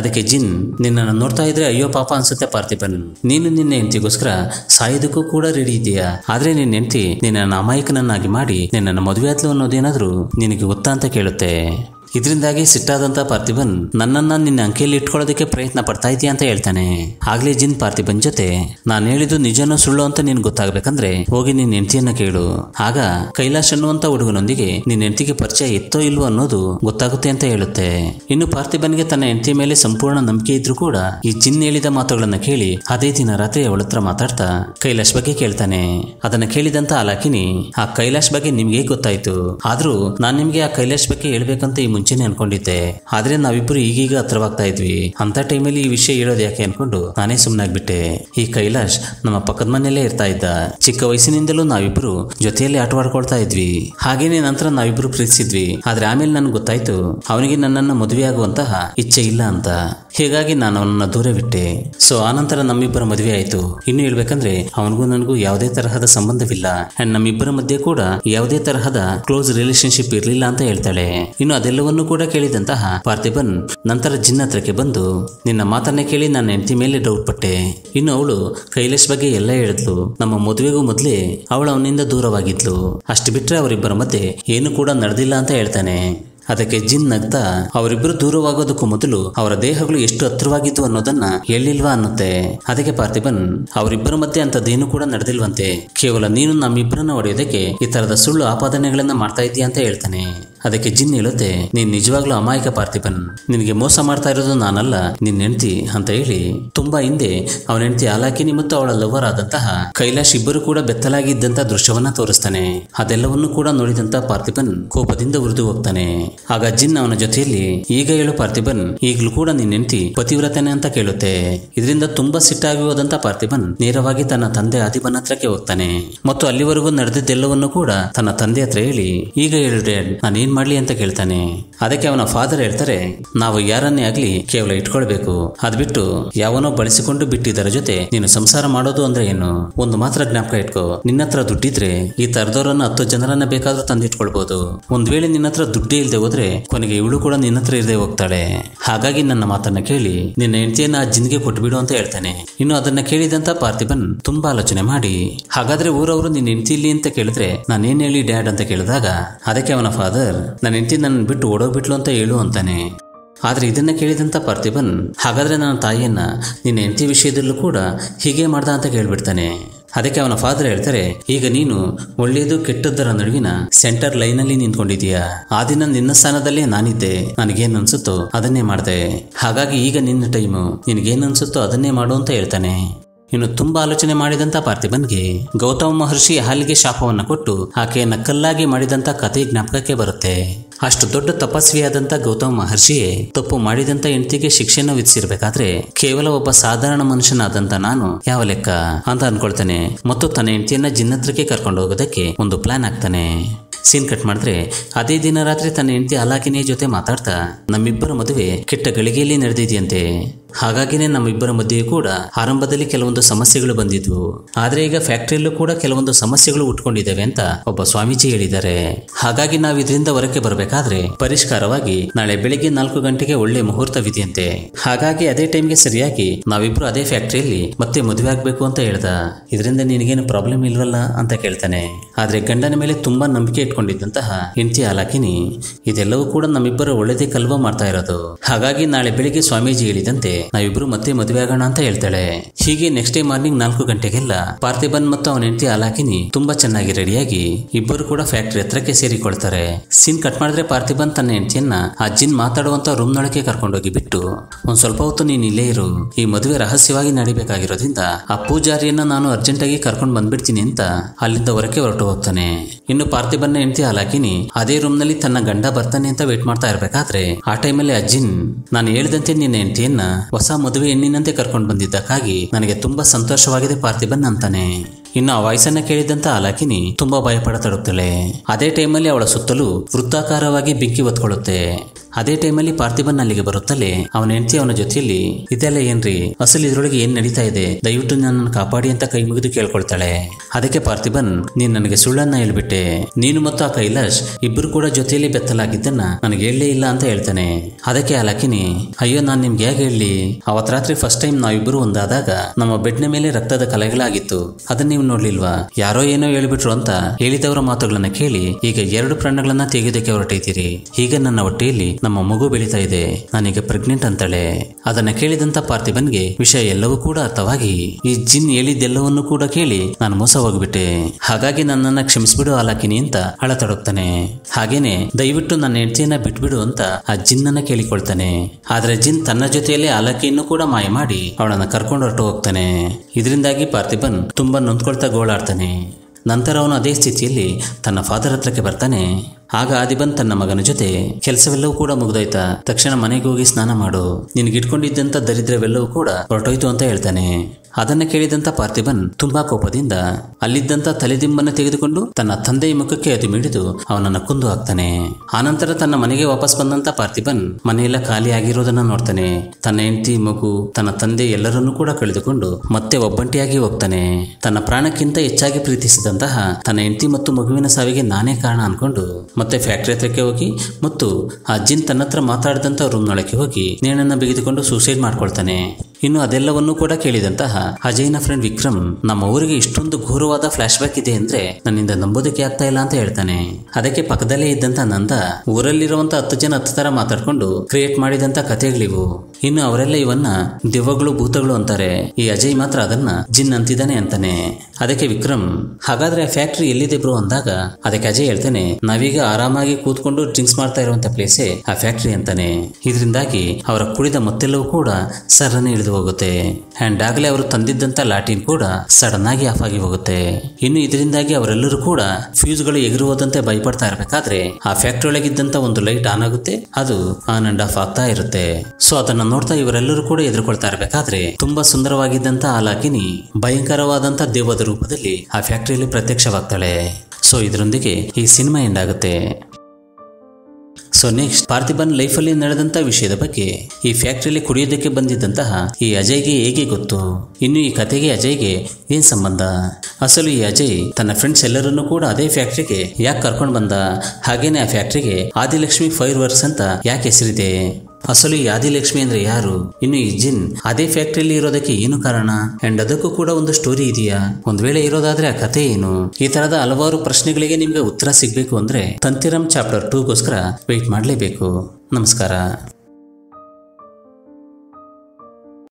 ಅದಕ್ಕೆ ಜಿನ್, ನಿನ್ನ ನೋಡ್ತಾ ಇದ್ರೆ ಅಯ್ಯೋ ಪಾಪ ಅನ್ಸುತ್ತೆ ಪಾರ್ಥಿಬನ್, ನೀನು ನಿನ್ನ ಹೆಂಡತಿಗೋಸ್ಕರ ಸಾಯೋದಕ್ಕೂ ಕೂಡ ರೆಡಿ ಇದೆಯಾ, ಆದ್ರೆ ನಿನ್ನ ಹೆಂಡತಿ ನಿನ್ನ ಅಮಾಯಕನನ್ನಾಗಿ ಮಾಡಿ ನಿನ್ನ ಮದುವೆ ಆತ್ಲು ಅನ್ನೋದೇನಾದ್ರೂ ನಿನಗೆ ಗೊತ್ತಾ ಅಂತ ಕೇಳುತ್ತೆ. ಇದರಿಂದಾಗಿ ಸಿಟ್ಟಾದಂತ ಪಾರ್ಥಿಬನ್, ನನ್ನನ್ನ ನಿನ್ನ ಅಂಕೆಯಲ್ಲಿ ಇಟ್ಕೊಳ್ಳೋದಕ್ಕೆ ಪ್ರಯತ್ನ ಪಡ್ತಾ ಇದೀಯ ಅಂತ ಹೇಳ್ತಾನೆ. ಆಗ್ಲೇ ಜಿನ್ ಪಾರ್ಥಿಬನ್ ಜೊತೆ, ನಾನು ಹೇಳಿದ್ದು ನಿಜನೋ ಸುಳ್ಳು ಅಂತ ನಿನ್ ಗೊತ್ತಾಗ್ಬೇಕಂದ್ರೆ ಹೋಗಿ ನಿನ್ನ ಹೆಂಡತಿಯನ್ನ ಕೇಳು, ಆಗ ಕೈಲಾಶ್ ಅನ್ನುವಂತ ಹುಡುಗನೊಂದಿಗೆ ನಿನ್ನ ಹೆಂಡತಿಗೆ ಪರಿಚಯ ಇತ್ತೋ ಇಲ್ವೋ ಅನ್ನೋದು ಗೊತ್ತಾಗುತ್ತೆ ಅಂತ ಹೇಳುತ್ತೆ. ಇನ್ನು ಪಾರ್ಥಿಬನ್ಗೆ ತನ್ನ ಹೆಂಡತಿ ಮೇಲೆ ಸಂಪೂರ್ಣ ನಂಬಿಕೆ ಇದ್ರೂ ಕೂಡ ಈ ಜಿನ್ ಹೇಳಿದ ಮಾತುಗಳನ್ನ ಕೇಳಿ ಅದೇ ದಿನ ರಾತ್ರಿ ಅವಳ ಹತ್ರ ಮಾತಾಡ್ತಾ ಕೈಲಾಶ್ ಬಗ್ಗೆ ಕೇಳ್ತಾನೆ. ಅದನ್ನ ಕೇಳಿದಂತ ಅಲಾಕಿನಿ, ಆ ಕೈಲಾಶ್ ಬಗ್ಗೆ ನಿಮ್ಗೆ ಗೊತ್ತಾಯ್ತು, ಆದ್ರೂ ನಾನ್ ನಿಮ್ಗೆ ಆ ಕೈಲಾಶ್ ಬಗ್ಗೆ ಹೇಳ್ಬೇಕಂತ ಈ ಮುಂಚೆನೇ ಅನ್ಕೊಂಡಿದ್ದೆ, ಆದ್ರೆ ನಾವಿಬ್ಬರು ಈಗೀಗ ಹತ್ರವಾಗ್ತಾ ಇದ್ವಿ ಅಂತ ಟೈಮಲ್ಲಿ ಈ ವಿಷಯ ಹೇಳೋದು ಯಾಕೆ ಅನ್ಕೊಂಡು ನಾನೇ ಸುಮ್ಮನಾಗ್ಬಿಟ್ಟೆ. ಈ ಕೈಲಾಶ್ ನಮ್ಮ ಪಕ್ಕದ ಮನೆಯಲ್ಲೇ ಇರ್ತಾ ಇದ್ದ. ಚಿಕ್ಕ ವಯಸ್ಸಿನಿಂದಲೂ ನಾವಿಬ್ಬರು ಜೊತೆಯಲ್ಲಿ ಆಟವಾಡ್ಕೊಳ್ತಾ ಇದ್ವಿ. ಹಾಗೇನೆ ನಂತರ ನಾವಿಬ್ಬರು ಪ್ರೀತಿಸಿದ್ವಿ. ಆದ್ರೆ ಆಮೇಲೆ ನನಗೆ ಗೊತ್ತಾಯ್ತು ಅವನಿಗೆ ನನ್ನನ್ನು ಮದುವೆ ಆಗುವಂತಹ ಇಚ್ಛೆ ಇಲ್ಲ ಅಂತ. ಹೀಗಾಗಿ ನಾನು ಅವನನ್ನ ದೂರವಿಟ್ಟೆ. ಸೊ ಆನಂತರ ನಮ್ಮಿಬ್ಬರ ಮದುವೆ ಆಯ್ತು. ಇನ್ನು ಹೇಳ್ಬೇಕಂದ್ರೆ ಅವನಿಗೂ ನನಗೂ ಯಾವುದೇ ತರಹದ ಸಂಬಂಧವಿಲ್ಲ. ಅಂಡ್ ನಮ್ಮಿಬ್ಬರ ಮಧ್ಯೆ ಕೂಡ ಯಾವುದೇ ತರಹದ ಕ್ಲೋಸ್ ರಿಲೇಶನ್ಶಿಪ್ ಇರಲಿಲ್ಲ ಅಂತ ಹೇಳ್ತಾಳೆ. ಇನ್ನು ಅದೆಲ್ಲವನ್ನೂ ಕೂಡ ಕೇಳಿದಂತಹ ಪಾರ್ಥಿಬನ್ ನಂತರ ಜಿನ್ನ ಹತ್ರಕ್ಕೆ ಬಂದು ನಿನ್ನ ಮಾತನ್ನೇ ಕೇಳಿ ನನ್ನ ಹೆಂಡತಿ ಮೇಲೆ ಡೌಟ್ ಪಟ್ಟೆ. ಇನ್ನು ಅವಳು ಕೈಲೇಶ್ ಬಗ್ಗೆ ಎಲ್ಲ ಹೇಳಿದ್ಲು. ನಮ್ಮ ಮದುವೆಗೂ ಮೊದಲೇ ಅವಳು ಅವನಿಂದ ದೂರವಾಗಿದ್ಲು. ಅಷ್ಟು ಬಿಟ್ರೆ ಅವರಿಬ್ಬರ ಮಧ್ಯೆ ಏನು ಕೂಡ ನಡೆದಿಲ್ಲ ಅಂತ ಹೇಳ್ತಾನೆ. ಅದಕ್ಕೆ ಜಿನ್ ನಗ್ತಾ ಅವರಿಬ್ಬರು ದೂರವಾಗೋದಕ್ಕೂ ಮೊದಲು ಅವರ ದೇಹಗಳು ಎಷ್ಟು ಹತ್ತಿರವಾಗಿತ್ತು ಅನ್ನೋದನ್ನ ಹೇಳಿಲ್ವಾ ಅನ್ನುತ್ತೆ. ಅದಕ್ಕೆ ಪಾರ್ಥಿಬನ್ ಅವರಿಬ್ಬರ ಮಧ್ಯೆ ಅಂತದೇನು ಕೂಡ ನಡೆದಿಲ್ವಂತೆ, ಕೇವಲ ನೀನು ನಮ್ಮಿಬ್ಬರನ್ನ ಹೊಡೆಯೋದಕ್ಕೆ ಈ ತರದ ಸುಳ್ಳು ಆಪಾದನೆಗಳನ್ನ ಮಾಡ್ತಾ ಇದೀಯ ಅಂತ ಹೇಳ್ತಾನೆ. ಅದಕ್ಕೆ ಜಿನ್ ಹೇಳುತ್ತೆ, ನೀನ್ ನಿಜವಾಗ್ಲೂ ಅಮಾಯಕ ಪಾರ್ಥಿಬನ್, ನಿನಗೆ ಮೋಸ ಮಾಡ್ತಾ ಇರೋದು ನಾನಲ್ಲ ನಿನ್ನ ಹೆಂಡತಿ ಅಂತ ಹೇಳಿ ತುಂಬಾ ಹಿಂದೆ ಅವನ ಹೆಂಡತಿ ಆಲಾಕಿನಿ ಮತ್ತು ಅವಳ ಲವರ್ ಆದಂತಹ ಕೈಲಾಶ್ ಇಬ್ಬರು ಕೂಡ ಬೆತ್ತಲಾಗಿದ್ದಂತ ದೃಶ್ಯವನ್ನ ತೋರಿಸ್ತಾನೆ. ಅದೆಲ್ಲವನ್ನೂ ಕೂಡ ನೋಡಿದಂತ ಪಾರ್ಥಿಬನ್ ಕೋಪದಿಂದ ಉರಿದು ಹೋಗ್ತಾನೆ. ಆಗ ಜಿನ್ ಅವನ ಜೊತೆಯಲ್ಲಿ ಈಗ ಹೇಳು ಪಾರ್ಥಿಬನ್, ಈಗಲೂ ಕೂಡ ನಿನ್ನ ಹೆಂಡತಿ ಪತಿವ್ರತನೆ ಅಂತ ಕೇಳುತ್ತೆ. ಇದರಿಂದ ತುಂಬಾ ಸಿಟ್ಟಾಗಿ ಹೋದಂತ ಪಾರ್ಥಿಬನ್ ನೇರವಾಗಿ ತನ್ನ ತಂದೆ ಆದಿಬನ್ ಹತ್ರಕ್ಕೆ ಹೋಗ್ತಾನೆ ಮತ್ತು ಅಲ್ಲಿವರೆಗೂ ನಡೆದಿದ್ದೆಲ್ಲವನ್ನೂ ಕೂಡ ತನ್ನ ತಂದೆ ಹತ್ರ ಹೇಳಿ ಈಗ ಹೇಳು ಡ್ಯಾಡ್ ನಾನೇನ್ ಮಾಡ್ಲಿ ಅಂತ ಕೇಳ್ತಾನೆ. ಅದಕ್ಕೆ ಅವನ ಫಾದರ್ ಹೇಳ್ತಾರೆ, ನಾವು ಯಾರನ್ನೇ ಆಗ್ಲಿ ಕೇವಲ ಇಟ್ಕೊಳ್ಬೇಕು, ಅದ್ಬಿಟ್ಟು ಯಾವನೋ ಬಳಸಿಕೊಂಡು ಬಿಟ್ಟಿದ್ದರ ಜೊತೆ ನೀನು ಸಂಸಾರ ಮಾಡೋದು ಅಂದ್ರೆ ಏನು, ಒಂದು ಮಾತ್ರ ಜ್ಞಾಪಕ ಇಟ್ಕೋ, ನಿನ್ನತ್ರ ದುಡ್ಡಿದ್ರೆ ಈ ತರದವರನ್ನ 10 ಜನರನ್ನ ಬೇಕಾದ್ರೂ ತಂದಿಟ್ಕೊಳ್ಬಹುದು. ಒಂದ್ ವೇಳೆ ನಿನ್ನತ್ರ ದುಡ್ಡೇ ಇಲ್ದೆ ಹೋದ್ರೆ ಕೊನೆಗೆ ಇವಳು ಕೂಡ ನಿನ್ನತ್ರ ಇರದೆ ಹೋಗ್ತಾಳೆ. ಹಾಗಾಗಿ ನನ್ನ ಮಾತನ್ನ ಕೇಳಿ ನಿನ್ನ ಹೆಂಡತಿಯನ್ನ ಆ ಜಿನ್ಗೆ ಕೊಟ್ಬಿಡು ಅಂತ ಹೇಳ್ತಾನೆ. ಇನ್ನು ಅದನ್ನ ಕೇಳಿದಂತ ಪಾರ್ಥಿಬನ್ ತುಂಬಾ ಆಲೋಚನೆ ಮಾಡಿ, ಹಾಗಾದ್ರೆ ಊರವರು ನಿನ್ನ ಹೆಂಡತಿ ಇಲ್ಲಿ ಅಂತ ಕೇಳಿದ್ರೆ ನಾನೇನ್ ಹೇಳಿ ಡ್ಯಾಡ್ ಅಂತ ಕೇಳಿದಾಗ ಅದಕ್ಕೆ ಅವನ ಫಾದರ್ ನನ್ನ ಹೆಂಡತಿ ನನ್ನ ಬಿಟ್ಟು ಓಡೋಗ್ಬಿಟ್ಲು ಅಂತ ಹೇಳು ಅಂತಾನೆ. ಆದ್ರೆ ಇದನ್ನ ಕೇಳಿದಂತ ಪಾರ್ಥಿಬನ್ ಹಾಗಾದ್ರೆ ನನ್ನ ತಾಯಿಯನ್ನ ನಿನ್ನ ಹೆಂಡತಿ ವಿಷಯದಲ್ಲೂ ಕೂಡ ಹೀಗೆ ಮಾಡ್ದ ಅಂತ ಕೇಳ್ಬಿಡ್ತಾನೆ. ಅದಕ್ಕೆ ಅವನ ಫಾದರ್ ಹೇಳ್ತಾರೆ, ಈಗ ನೀನು ಒಳ್ಳೆಯದು ಕೆಟ್ಟದ್ದರ ನಡುವಿನ ಸೆಂಟರ್ ಲೈನ್ ಅಲ್ಲಿ ನಿಂತ್ಕೊಂಡಿದೀಯ. ಆ ದಿನ ನಿನ್ನ ಸ್ಥಾನದಲ್ಲೇ ನಾನಿದ್ದೆ, ನನಗೇನ್ ಅನ್ಸುತ್ತೋ ಅದನ್ನೇ ಮಾಡಿದೆ. ಹಾಗಾಗಿ ಈಗ ನಿನ್ನ ಟೈಮು, ನಿನಗೇನ್ ಅನ್ಸುತ್ತೋ ಅದನ್ನೇ ಮಾಡು ಅಂತ ಹೇಳ್ತಾನೆ. ಇನ್ನು ತುಂಬಾ ಆಲೋಚನೆ ಮಾಡಿದಂತ ಪಾರ್ಥಿಬನ್ಗೆ ಗೌತಮ ಮಹರ್ಷಿ ಹಾಲಿಗೆ ಶಾಪವನ್ನ ಕೊಟ್ಟು ಆಕೆ ನಕ್ಕಲ್ಲಾಗಿ ಮಾಡಿದಂತ ಕಥೆ ಜ್ಞಾಪಕಕ್ಕೆ ಬರುತ್ತೆ. ಅಷ್ಟು ದೊಡ್ಡ ತಪಸ್ವಿಯಾದಂತ ಗೌತಮ ಮಹರ್ಷಿಯೇ ತಪ್ಪು ಮಾಡಿದಂತ ಹೆಂಡತಿಗೆ ಶಿಕ್ಷೆಯನ್ನು ವಿಧಿಸಿರ್ಬೇಕಾದ್ರೆ ಕೇವಲ ಒಬ್ಬ ಸಾಧಾರಣ ಮನುಷ್ಯನಾದಂತ ನಾನು ಯಾವ ಲೆಕ್ಕ ಅಂತ ಅನ್ಕೊಳ್ತಾನೆ ಮತ್ತು ತನ್ನ ಹೆಂಡತಿಯನ್ನ ಜಿನ್ನತ್ರಕ್ಕೆ ಕರ್ಕೊಂಡು ಹೋಗೋದಕ್ಕೆ ಒಂದು ಪ್ಲಾನ್ ಆಗ್ತಾನೆ. ಸೀನ್ ಕಟ್ ಮಾಡಿದ್ರೆ ಅದೇ ದಿನ ರಾತ್ರಿ ತನ್ನ ಹೆಂಡತಿ ಅಲಾಕಿನಿಯ ಜೊತೆ ಮಾತಾಡ್ತಾ ನಮ್ಮಿಬ್ಬರ ಮದುವೆ ಕೆಟ್ಟ ಗಳಿಗೆಯಲ್ಲಿ ನಡೆದಿದೆಯಂತೆ. ಹಾಗಾಗಿನೇ ನಮ್ಮಿಬ್ಬರ ಮಧ್ಯೆಯೂ ಕೂಡ ಆರಂಭದಲ್ಲಿ ಕೆಲವೊಂದು ಸಮಸ್ಯೆಗಳು ಬಂದಿದ್ವು, ಆದ್ರೆ ಈಗ ಫ್ಯಾಕ್ಟರಿಯಲ್ಲೂ ಕೂಡ ಕೆಲವೊಂದು ಸಮಸ್ಯೆಗಳು ಉಟ್ಕೊಂಡಿದ್ದಾವೆ ಅಂತ ಒಬ್ಬ ಸ್ವಾಮೀಜಿ ಹೇಳಿದ್ದಾರೆ. ಹಾಗಾಗಿ ನಾವು ಇದರಿಂದ ಹೊರಕ್ಕೆ ಬರಬೇಕಾದ್ರೆ ಪರಿಷ್ಕಾರವಾಗಿ ನಾಳೆ ಬೆಳಿಗ್ಗೆ 4 ಗಂಟೆಗೆ ಒಳ್ಳೆ ಮುಹೂರ್ತವಿದೆಯಂತೆ. ಹಾಗಾಗಿ ಅದೇ ಟೈಮ್ಗೆ ಸರಿಯಾಗಿ ನಾವಿಬ್ರು ಅದೇ ಫ್ಯಾಕ್ಟರಿಯಲ್ಲಿ ಮತ್ತೆ ಮದುವೆ ಆಗ್ಬೇಕು ಅಂತ ಹೇಳ್ದ. ಇದರಿಂದ ನಿನಗೇನು ಪ್ರಾಬ್ಲಮ್ ಇಲ್ವಲ್ಲ ಅಂತ ಕೇಳ್ತಾನೆ. ಆದ್ರೆ ಗಂಡನ ಮೇಲೆ ತುಂಬಾ ನಂಬಿಕೆ ಇಟ್ಕೊಂಡಿದ್ದಂತಹ ಹೆಂಡತಿ ಅಲಾಕಿನಿ ಇದೆಲ್ಲವೂ ಕೂಡ ನಮ್ಮಿಬ್ಬರ ಒಳ್ಳೆದೇ ಕಲ್ವ ಮಾಡ್ತಾ ಇರೋದು. ಹಾಗಾಗಿ ನಾಳೆ ಬೆಳಿಗ್ಗೆ ಸ್ವಾಮೀಜಿ ಹೇಳಿದಂತೆ ನಾವಿಬ್ರು ಮತ್ತೆ ಮದುವೆ ಆಗೋಣ ಅಂತ ಹೇಳ್ತಾಳೆ. ಹೀಗೆ ನೆಕ್ಸ್ಟ್ ಡೇ ಮಾರ್ನಿಂಗ್ 4 ಗಂಟೆಗೆಲ್ಲ ಪಾರ್ಥಿಬನ್ ಮತ್ತು ಅವನ ಹೆಂಡತಿ ಅಲಾಕಿನಿ ತುಂಬಾ ಚೆನ್ನಾಗಿ ರೆಡಿಯಾಗಿ ಇಬ್ಬರು ಕೂಡ ಫ್ಯಾಕ್ಟರಿ ಹತ್ರಕ್ಕೆ ಸೇರಿಕೊಳ್ತಾರೆ. ಸೀನ್ ಕಟ್ ಮಾಡಿದ್ರೆ ಪಾರ್ಥಿಬನ್ ತನ್ನ ಹೆಂಡತಿಯನ್ನ ಆ ಜಿನ್ ಮಾತಾಡುವಂತ ರೂಮ್ ನೊಳಗೆ ಕರ್ಕೊಂಡೋಗಿ ಬಿಟ್ಟು ಒಂದ್ ಸ್ವಲ್ಪ ಹೊತ್ತು ನೀನ್ ಇಲ್ಲೇ ಇರು, ಈ ಮದುವೆ ರಹಸ್ಯವಾಗಿ ನಡಿಬೇಕಾಗಿರೋದ್ರಿಂದ ಆ ಪೂಜಾರಿಯನ್ನ ನಾನು ಅರ್ಜೆಂಟ್ ಆಗಿ ಕರ್ಕೊಂಡು ಬಂದ್ಬಿಡ್ತೀನಿ ಅಂತ ಅಲ್ಲಿಂದ ಹೊರಕ್ಕೆ ಹೊರಟು ಹೋಗ್ತಾನೆ. ಇನ್ನು ಪಾರ್ಥಿಬನ್ನ ಹೆಂಡತಿ ಅಲಾಕಿನಿ ಅದೇ ರೂಮ್ ನಲ್ಲಿ ತನ್ನ ಗಂಡ ಬರ್ತಾನೆ ಅಂತ ವೇಟ್ ಮಾಡ್ತಾ ಇರ್ಬೇಕಾದ್ರೆ ಆ ಟೈಮಲ್ಲಿ ಆ ಜಿನ್ ನಾನು ಹೇಳ್ದಂತೆ ನಿನ್ನ ಹೆಂಡತಿಯನ್ನ ಹೊಸ ಮದುವೆ ಹೆಣ್ಣಿನಂತೆ ಕರ್ಕೊಂಡು ಬಂದಿದ್ದಕ್ಕಾಗಿ ನನಗೆ ತುಂಬಾ ಸಂತೋಷವಾಗಿದೆ ಪಾರ್ಥಿಬನ್ ಅಂತಾನೆ. ಇನ್ನು ಆ ವಾಯ್ಸನ್ನ ಕೇಳಿದಂತ ಅಲಾಕಿನಿ ತುಂಬಾ ಭಯಪಡ ತಡುತ್ತಾಳೆ. ಅದೇ ಟೈಮಲ್ಲಿ ಅವಳ ಸುತ್ತಲೂ ವೃತ್ತಾಕಾರವಾಗಿ ಬೆಂಕಿ ಹೊತ್ಕೊಳ್ಳುತ್ತೆ. ಅದೇ ಟೈಮಲ್ಲಿ ಪಾರ್ಥಿಬನ್ ಅಲ್ಲಿಗೆ ಬರುತ್ತಲೇ ಅವನ ಹೆಂಡತಿ ಅವನ ಜೊತೆಯಲ್ಲಿ ಇದೆಲ್ಲ ಏನ್ರಿ ಅಸಲು, ಇದ್ರೊಳಗೆ ಏನ್ ನಡೀತಾ ಇದೆ, ದಯವಿಟ್ಟು ನನ್ನನ್ನು ಕಾಪಾಡಿ ಅಂತ ಕೈ ಮುಗಿದು ಕೇಳ್ಕೊಳ್ತಾಳೆ. ಅದಕ್ಕೆ ಪಾರ್ಥಿಬನ್ ನೀನ್ ನನಗೆ ಸುಳ್ಳನ್ನ ಹೇಳ್ಬಿಟ್ಟೆ, ನೀನು ಮತ್ತು ಆ ಕೈಲಾಶ್ ಇಬ್ರು ಕೂಡ ಜೊತೆಯಲ್ಲಿ ಬೆತ್ತಲಾಗಿದ್ದನ್ನ ನನಗೆ ಹೇಳಲೇ ಇಲ್ಲ ಅಂತ ಹೇಳ್ತಾನೆ. ಅದಕ್ಕೆ ಅಲಾಕಿನಿ ಅಯ್ಯೋ ನಾನ್ ನಿಮ್ಗೆ ಹೇಗೆ ಹೇಳಿ, ಅವತ್ ರಾತ್ರಿ ಫಸ್ಟ್ ಟೈಮ್ ನಾವಿಬ್ರು ಒಂದಾದಾಗ ನಮ್ಮ ಬೆಡ್ನ ಮೇಲೆ ರಕ್ತದ ಕಲೆಗಳಾಗಿತ್ತು, ಅದನ್ನ ನೀವು ನೋಡ್ಲಿಲ್ವಾ, ಯಾರೋ ಏನೋ ಹೇಳ್ಬಿಟ್ರು ಅಂತ ಹೇಳಿದವರ ಮಾತುಗಳನ್ನ ಕೇಳಿ ಈಗ 2 ಪ್ರಾಣಗಳನ್ನ ತೆಗೆಯೋದಕ್ಕೆ ಹೊರಟಿದ್ದೀರಿ. ಈಗ ನನ್ನ ಹೊಟ್ಟೆಯಲ್ಲಿ ನಮ್ಮ ಮಗು ಬೆಳೀತಾ ಇದೆ, ನಾನೀಗ ಪ್ರೆಗ್ನೆಂಟ್ ಅಂತಾಳೆ. ಅದನ್ನ ಕೇಳಿದಂತ ಪಾರ್ಥಿಬನ್ಗೆ ವಿಷಯ ಎಲ್ಲವೂ ಕೂಡ ಅರ್ಥವಾಗಿ ಈ ಜಿನ್ ಹೇಳಿದ್ದೆಲ್ಲವನ್ನೂ ಕೂಡ ಕೇಳಿ ನಾನು ಮೋಸ ಹೋಗ್ಬಿಟ್ಟೆ, ಹಾಗಾಗಿ ನನ್ನನ್ನ ಕ್ಷಮಿಸ್ಬಿಡು ಅಲಾಕಿನಿ ಅಂತ ಅಳತೊಡಗ್ತಾನೆ. ಹಾಗೇನೆ ದಯವಿಟ್ಟು ನನ್ನ ಹೆಂಡತಿಯನ್ನ ಬಿಟ್ಬಿಡು ಅಂತ ಆ ಜಿನ್ನನ್ನ ಕೇಳಿಕೊಳ್ತಾನೆ. ಆದ್ರೆ ಜಿನ್ ತನ್ನ ಜೊತೆಯಲ್ಲೇ ಅಲಾಕಿಯನ್ನು ಕೂಡ ಮಾಯ ಮಾಡಿ ಅವಳನ್ನ ಕರ್ಕೊಂಡು ಹೊರಟು ಹೋಗ್ತಾನೆ. ಇದರಿಂದಾಗಿ ಪಾರ್ಥಿಬನ್ ತುಂಬಾ ನೊಂದ್ಕೊಳ್ತಾ ಗೋಳಾಡ್ತಾನೆ. ನಂತರ ಅವನು ಅದೇ ಸ್ಥಿತಿಯಲ್ಲಿ ತನ್ನ ಫಾದರ್ ಹತ್ರಕ್ಕೆ ಬರ್ತಾನೆ. ಆಗ ಆದಿ ಬಂದ ತನ್ನ ಮಗನ ಜೊತೆ ಕೆಲಸವೆಲ್ಲವೂ ಕೂಡ ಮುಗಿದಾಯ್ತಾ, ತಕ್ಷಣ ಮನೆಗೆ ಹೋಗಿ ಸ್ನಾನ ಮಾಡು, ನಿನಗೆ ಇಟ್ಕೊಂಡಿದ್ದಂತ ದರಿದ್ರವೆಲ್ಲವೂ ಕೂಡ ಹೊರಟೋಯ್ತು ಅಂತ ಹೇಳ್ತಾನೆ. ಅದನ್ನ ಕೇಳಿದಂತ ಪಾರ್ಥಿಬನ್ ತುಂಬಾ ಕೋಪದಿಂದ ಅಲ್ಲಿದ್ದಂತ ತಲೆದಿಂಬನ್ನ ತೆಗೆದುಕೊಂಡು ತನ್ನ ತಂದೆಯ ಮುಖಕ್ಕೆ ಅತಿ ಮಿಡಿದು ಅವನನ್ನ ಕೊಂದು ಹಾಕ್ತಾನೆ. ಆನಂತರ ತನ್ನ ಮನೆಗೆ ವಾಪಸ್ ಬಂದಂತ ಪಾರ್ಥಿಬನ್ ಮನೆಯೆಲ್ಲ ಖಾಲಿಯಾಗಿರೋದನ್ನ ನೋಡ್ತಾನೆ. ತನ್ನ ಹೆಂಡತಿ, ಮಗು, ತನ್ನ ತಂದೆ ಎಲ್ಲರನ್ನೂ ಕೂಡ ಕಳೆದುಕೊಂಡು ಮತ್ತೆ ಒಬ್ಬಂಟಿಯಾಗಿ ಹೋಗ್ತಾನೆ. ತನ್ನ ಪ್ರಾಣಕ್ಕಿಂತ ಹೆಚ್ಚಾಗಿ ಪ್ರೀತಿಸಿದಂತಹ ತನ್ನ ಹೆಂಡತಿ ಮತ್ತು ಮಗುವಿನ ಸಾವಿಗೆ ನಾನೇ ಕಾರಣ ಅನ್ಕೊಂಡು ಮತ್ತೆ ಫ್ಯಾಕ್ಟರಿ ಹತ್ರಕ್ಕೆ ಹೋಗಿ ಮತ್ತು ಆ ಜಿನ್ ತನ್ನತ್ರ ಮಾತಾಡಿದಂತ ರೂಮ್ ನೊಳಕ್ಕೆ ಹೋಗಿ ನೇಣನ್ನ ಬಿಗಿದುಕೊಂಡು ಸೂಸೈಡ್ ಮಾಡ್ಕೊಳ್ತಾನೆ. ಇನ್ನು ಅದೆಲ್ಲವನ್ನೂ ಕೂಡ ಕೇಳಿದಂತಹ ಅಜಯ್ನ ಫ್ರೆಂಡ್ ವಿಕ್ರಮ್, ನಮ್ಮ ಊರಿಗೆ ಇಷ್ಟೊಂದು ಘೋರವಾದ ಫ್ಲಾಶ್ ಬ್ಯಾಕ್ ಇದೆ ಅಂದ್ರೆ ನನ್ನಿಂದ ನಂಬೋದಕ್ಕೆ ಆಗ್ತಾ ಇಲ್ಲ ಅಂತ ಹೇಳ್ತಾನೆ. ಅದಕ್ಕೆ ಪಕ್ಕದಲ್ಲೇ ಇದ್ದಂತ ನಂದ, ಊರಲ್ಲಿರುವಂತ 10 ಜನ 10 ತರ ಮಾತಾಡ್ಕೊಂಡು ಕ್ರಿಯೇಟ್ ಮಾಡಿದಂತ ಕಥೆಗಳಿವು, ಇನ್ನು ಅವರೆಲ್ಲ ಇವನ್ನ ದೆವ್ವಗಳು ಭೂತಗಳು ಅಂತಾರೆ, ಈ ಅಜಯ್ ಮಾತ್ರ ಅದನ್ನ ಜಿನ್ ಅಂತಿದ್ದಾನೆ ಅಂತಾನೆ. ಅದಕ್ಕೆ ವಿಕ್ರಮ್, ಹಾಗಾದ್ರೆ ಫ್ಯಾಕ್ಟರಿ ಎಲ್ಲಿದೆ ಬ್ರೋ ಅಂದಾಗ ಅದಕ್ಕೆ ಅಜಯ್ ಹೇಳ್ತಾನೆ, ನಾವೀಗ ಆರಾಮಾಗಿ ಕೂತ್ಕೊಂಡು ಡ್ರಿಂಕ್ಸ್ ಮಾಡ್ತಾ ಇರುವಂತ ಪ್ಲೇಸೇ ಆ ಫ್ಯಾಕ್ಟರಿ ಅಂತಾನೆ. ಇದರಿಂದಾಗಿ ಅವರ ಕುಡಿದ ಮತ್ತೆಲ್ಲವೂ ಕೂಡ ಸರ್ರನ್ನೇ ಇಳಿದು ಹೋಗುತ್ತೆ. ಅಂಡ್ ಆಗಲೇ ಅವರು ತಂದಿದ್ದಂತ ಲಾಟಿನ್ ಕೂಡ ಸಡನ್ ಆಗಿ ಆಫ್ ಆಗಿ ಹೋಗುತ್ತೆ. ಇನ್ನು ಇದರಿಂದಾಗಿ ಅವರೆಲ್ಲರೂ ಕೂಡ ಫ್ಯೂಸ್ ಗಳು ಎಗರುವುದಂತೆ ಭಯಪಡ್ತಾ ಇರಬೇಕಾದ್ರೆ ಆ ಫ್ಯಾಕ್ಟರಿ ಒಳಗಿದ್ದಂತ ಒಂದು ಲೈಟ್ ಆನ್ ಆಗುತ್ತೆ, ಅದು ಆನ್ ಅಂಡ್ ಆಫ್ ಆಗ್ತಾ ಇರುತ್ತೆ. ಸೊ ಅದನ್ನ ನೋಡ್ತಾ ಇವರೆಲ್ಲರೂ ಕೂಡ ಎದುರುಕೊಳ್ತಾ ಇರಬೇಕಾದ್ರೆ ತುಂಬಾ ಸುಂದರವಾಗಿದ್ದಂತ ಆ ಲಾಕಿನಿ ಭಯಂಕರವಾದಂತ ದೇವದ ರೂಪದಲ್ಲಿ ಆ ಫ್ಯಾಕ್ಟರಿಯಲ್ಲಿ ಪ್ರತ್ಯಕ್ಷವಾಗ್ತಾಳೆ. ಸೊ ಇದರೊಂದಿಗೆ ಈ ಸಿನಿಮಾ ಎಂಡ್ ಆಗುತ್ತೆ. ಸೊ ನೆಕ್ಸ್ಟ್ ಪಾರ್ಥಿಬನ್ ಲೈಫ್ ಅಲ್ಲಿ ನಡೆದಂತಹ ವಿಷಯದ ಬಗ್ಗೆ ಈ ಫ್ಯಾಕ್ಟರಿಯಲ್ಲಿ ಕುಡಿಯೋದಕ್ಕೆ ಬಂದಿದ್ದಂತಹ ಈ ಅಜಯ್ಗೆ ಹೇಗೆ ಗೊತ್ತು, ಇನ್ನು ಈ ಕತೆಗೆ ಅಜಯ್ಗೆ ಏನ್ ಸಂಬಂಧ, ಅಸಲು ಈ ಅಜಯ್ ತನ್ನ ಫ್ರೆಂಡ್ಸ್ ಎಲ್ಲರನ್ನೂ ಕೂಡ ಅದೇ ಫ್ಯಾಕ್ಟರಿಗೆ ಯಾಕೆ ಕರ್ಕೊಂಡು ಬಂದ, ಹಾಗೇನೆ ಆ ಫ್ಯಾಕ್ಟರಿಗೆ ಆದಿಲಕ್ಷ್ಮಿ ಫೈರ್ ವರ್ಕ್ಸ್ ಅಂತ ಯಾಕೆ ಹೆಸರಿದೆ, ಅಸಲು ಈ ಆದಿಲಕ್ಷ್ಮಿ ಅಂದ್ರೆ ಯಾರು, ಇನ್ನು ಈ ಜಿನ್ ಅದೇ ಫ್ಯಾಕ್ಟರಿಯಲ್ಲಿ ಇರೋದಕ್ಕೆ ಏನು ಕಾರಣ, ಅಂಡ್ ಅದಕ್ಕೂ ಕೂಡ ಒಂದು ಸ್ಟೋರಿ ಇದೆಯಾ, ಒಂದ್ ವೇಳೆ ಇರೋದಾದ್ರೆ ಆ ಕತೆ ಏನು, ಈ ತರದ ಹಲವಾರು ಪ್ರಶ್ನೆಗಳಿಗೆ ನಿಮ್ಗೆ ಉತ್ತರ ಸಿಗ್ಬೇಕು ಅಂದ್ರೆ ತಂತಿರಂ ಚಾಪ್ಟರ್ 2 ಗೋಸ್ಕರ ವೆಯ್ಟ್ ಮಾಡಲೇಬೇಕು. ನಮಸ್ಕಾರ.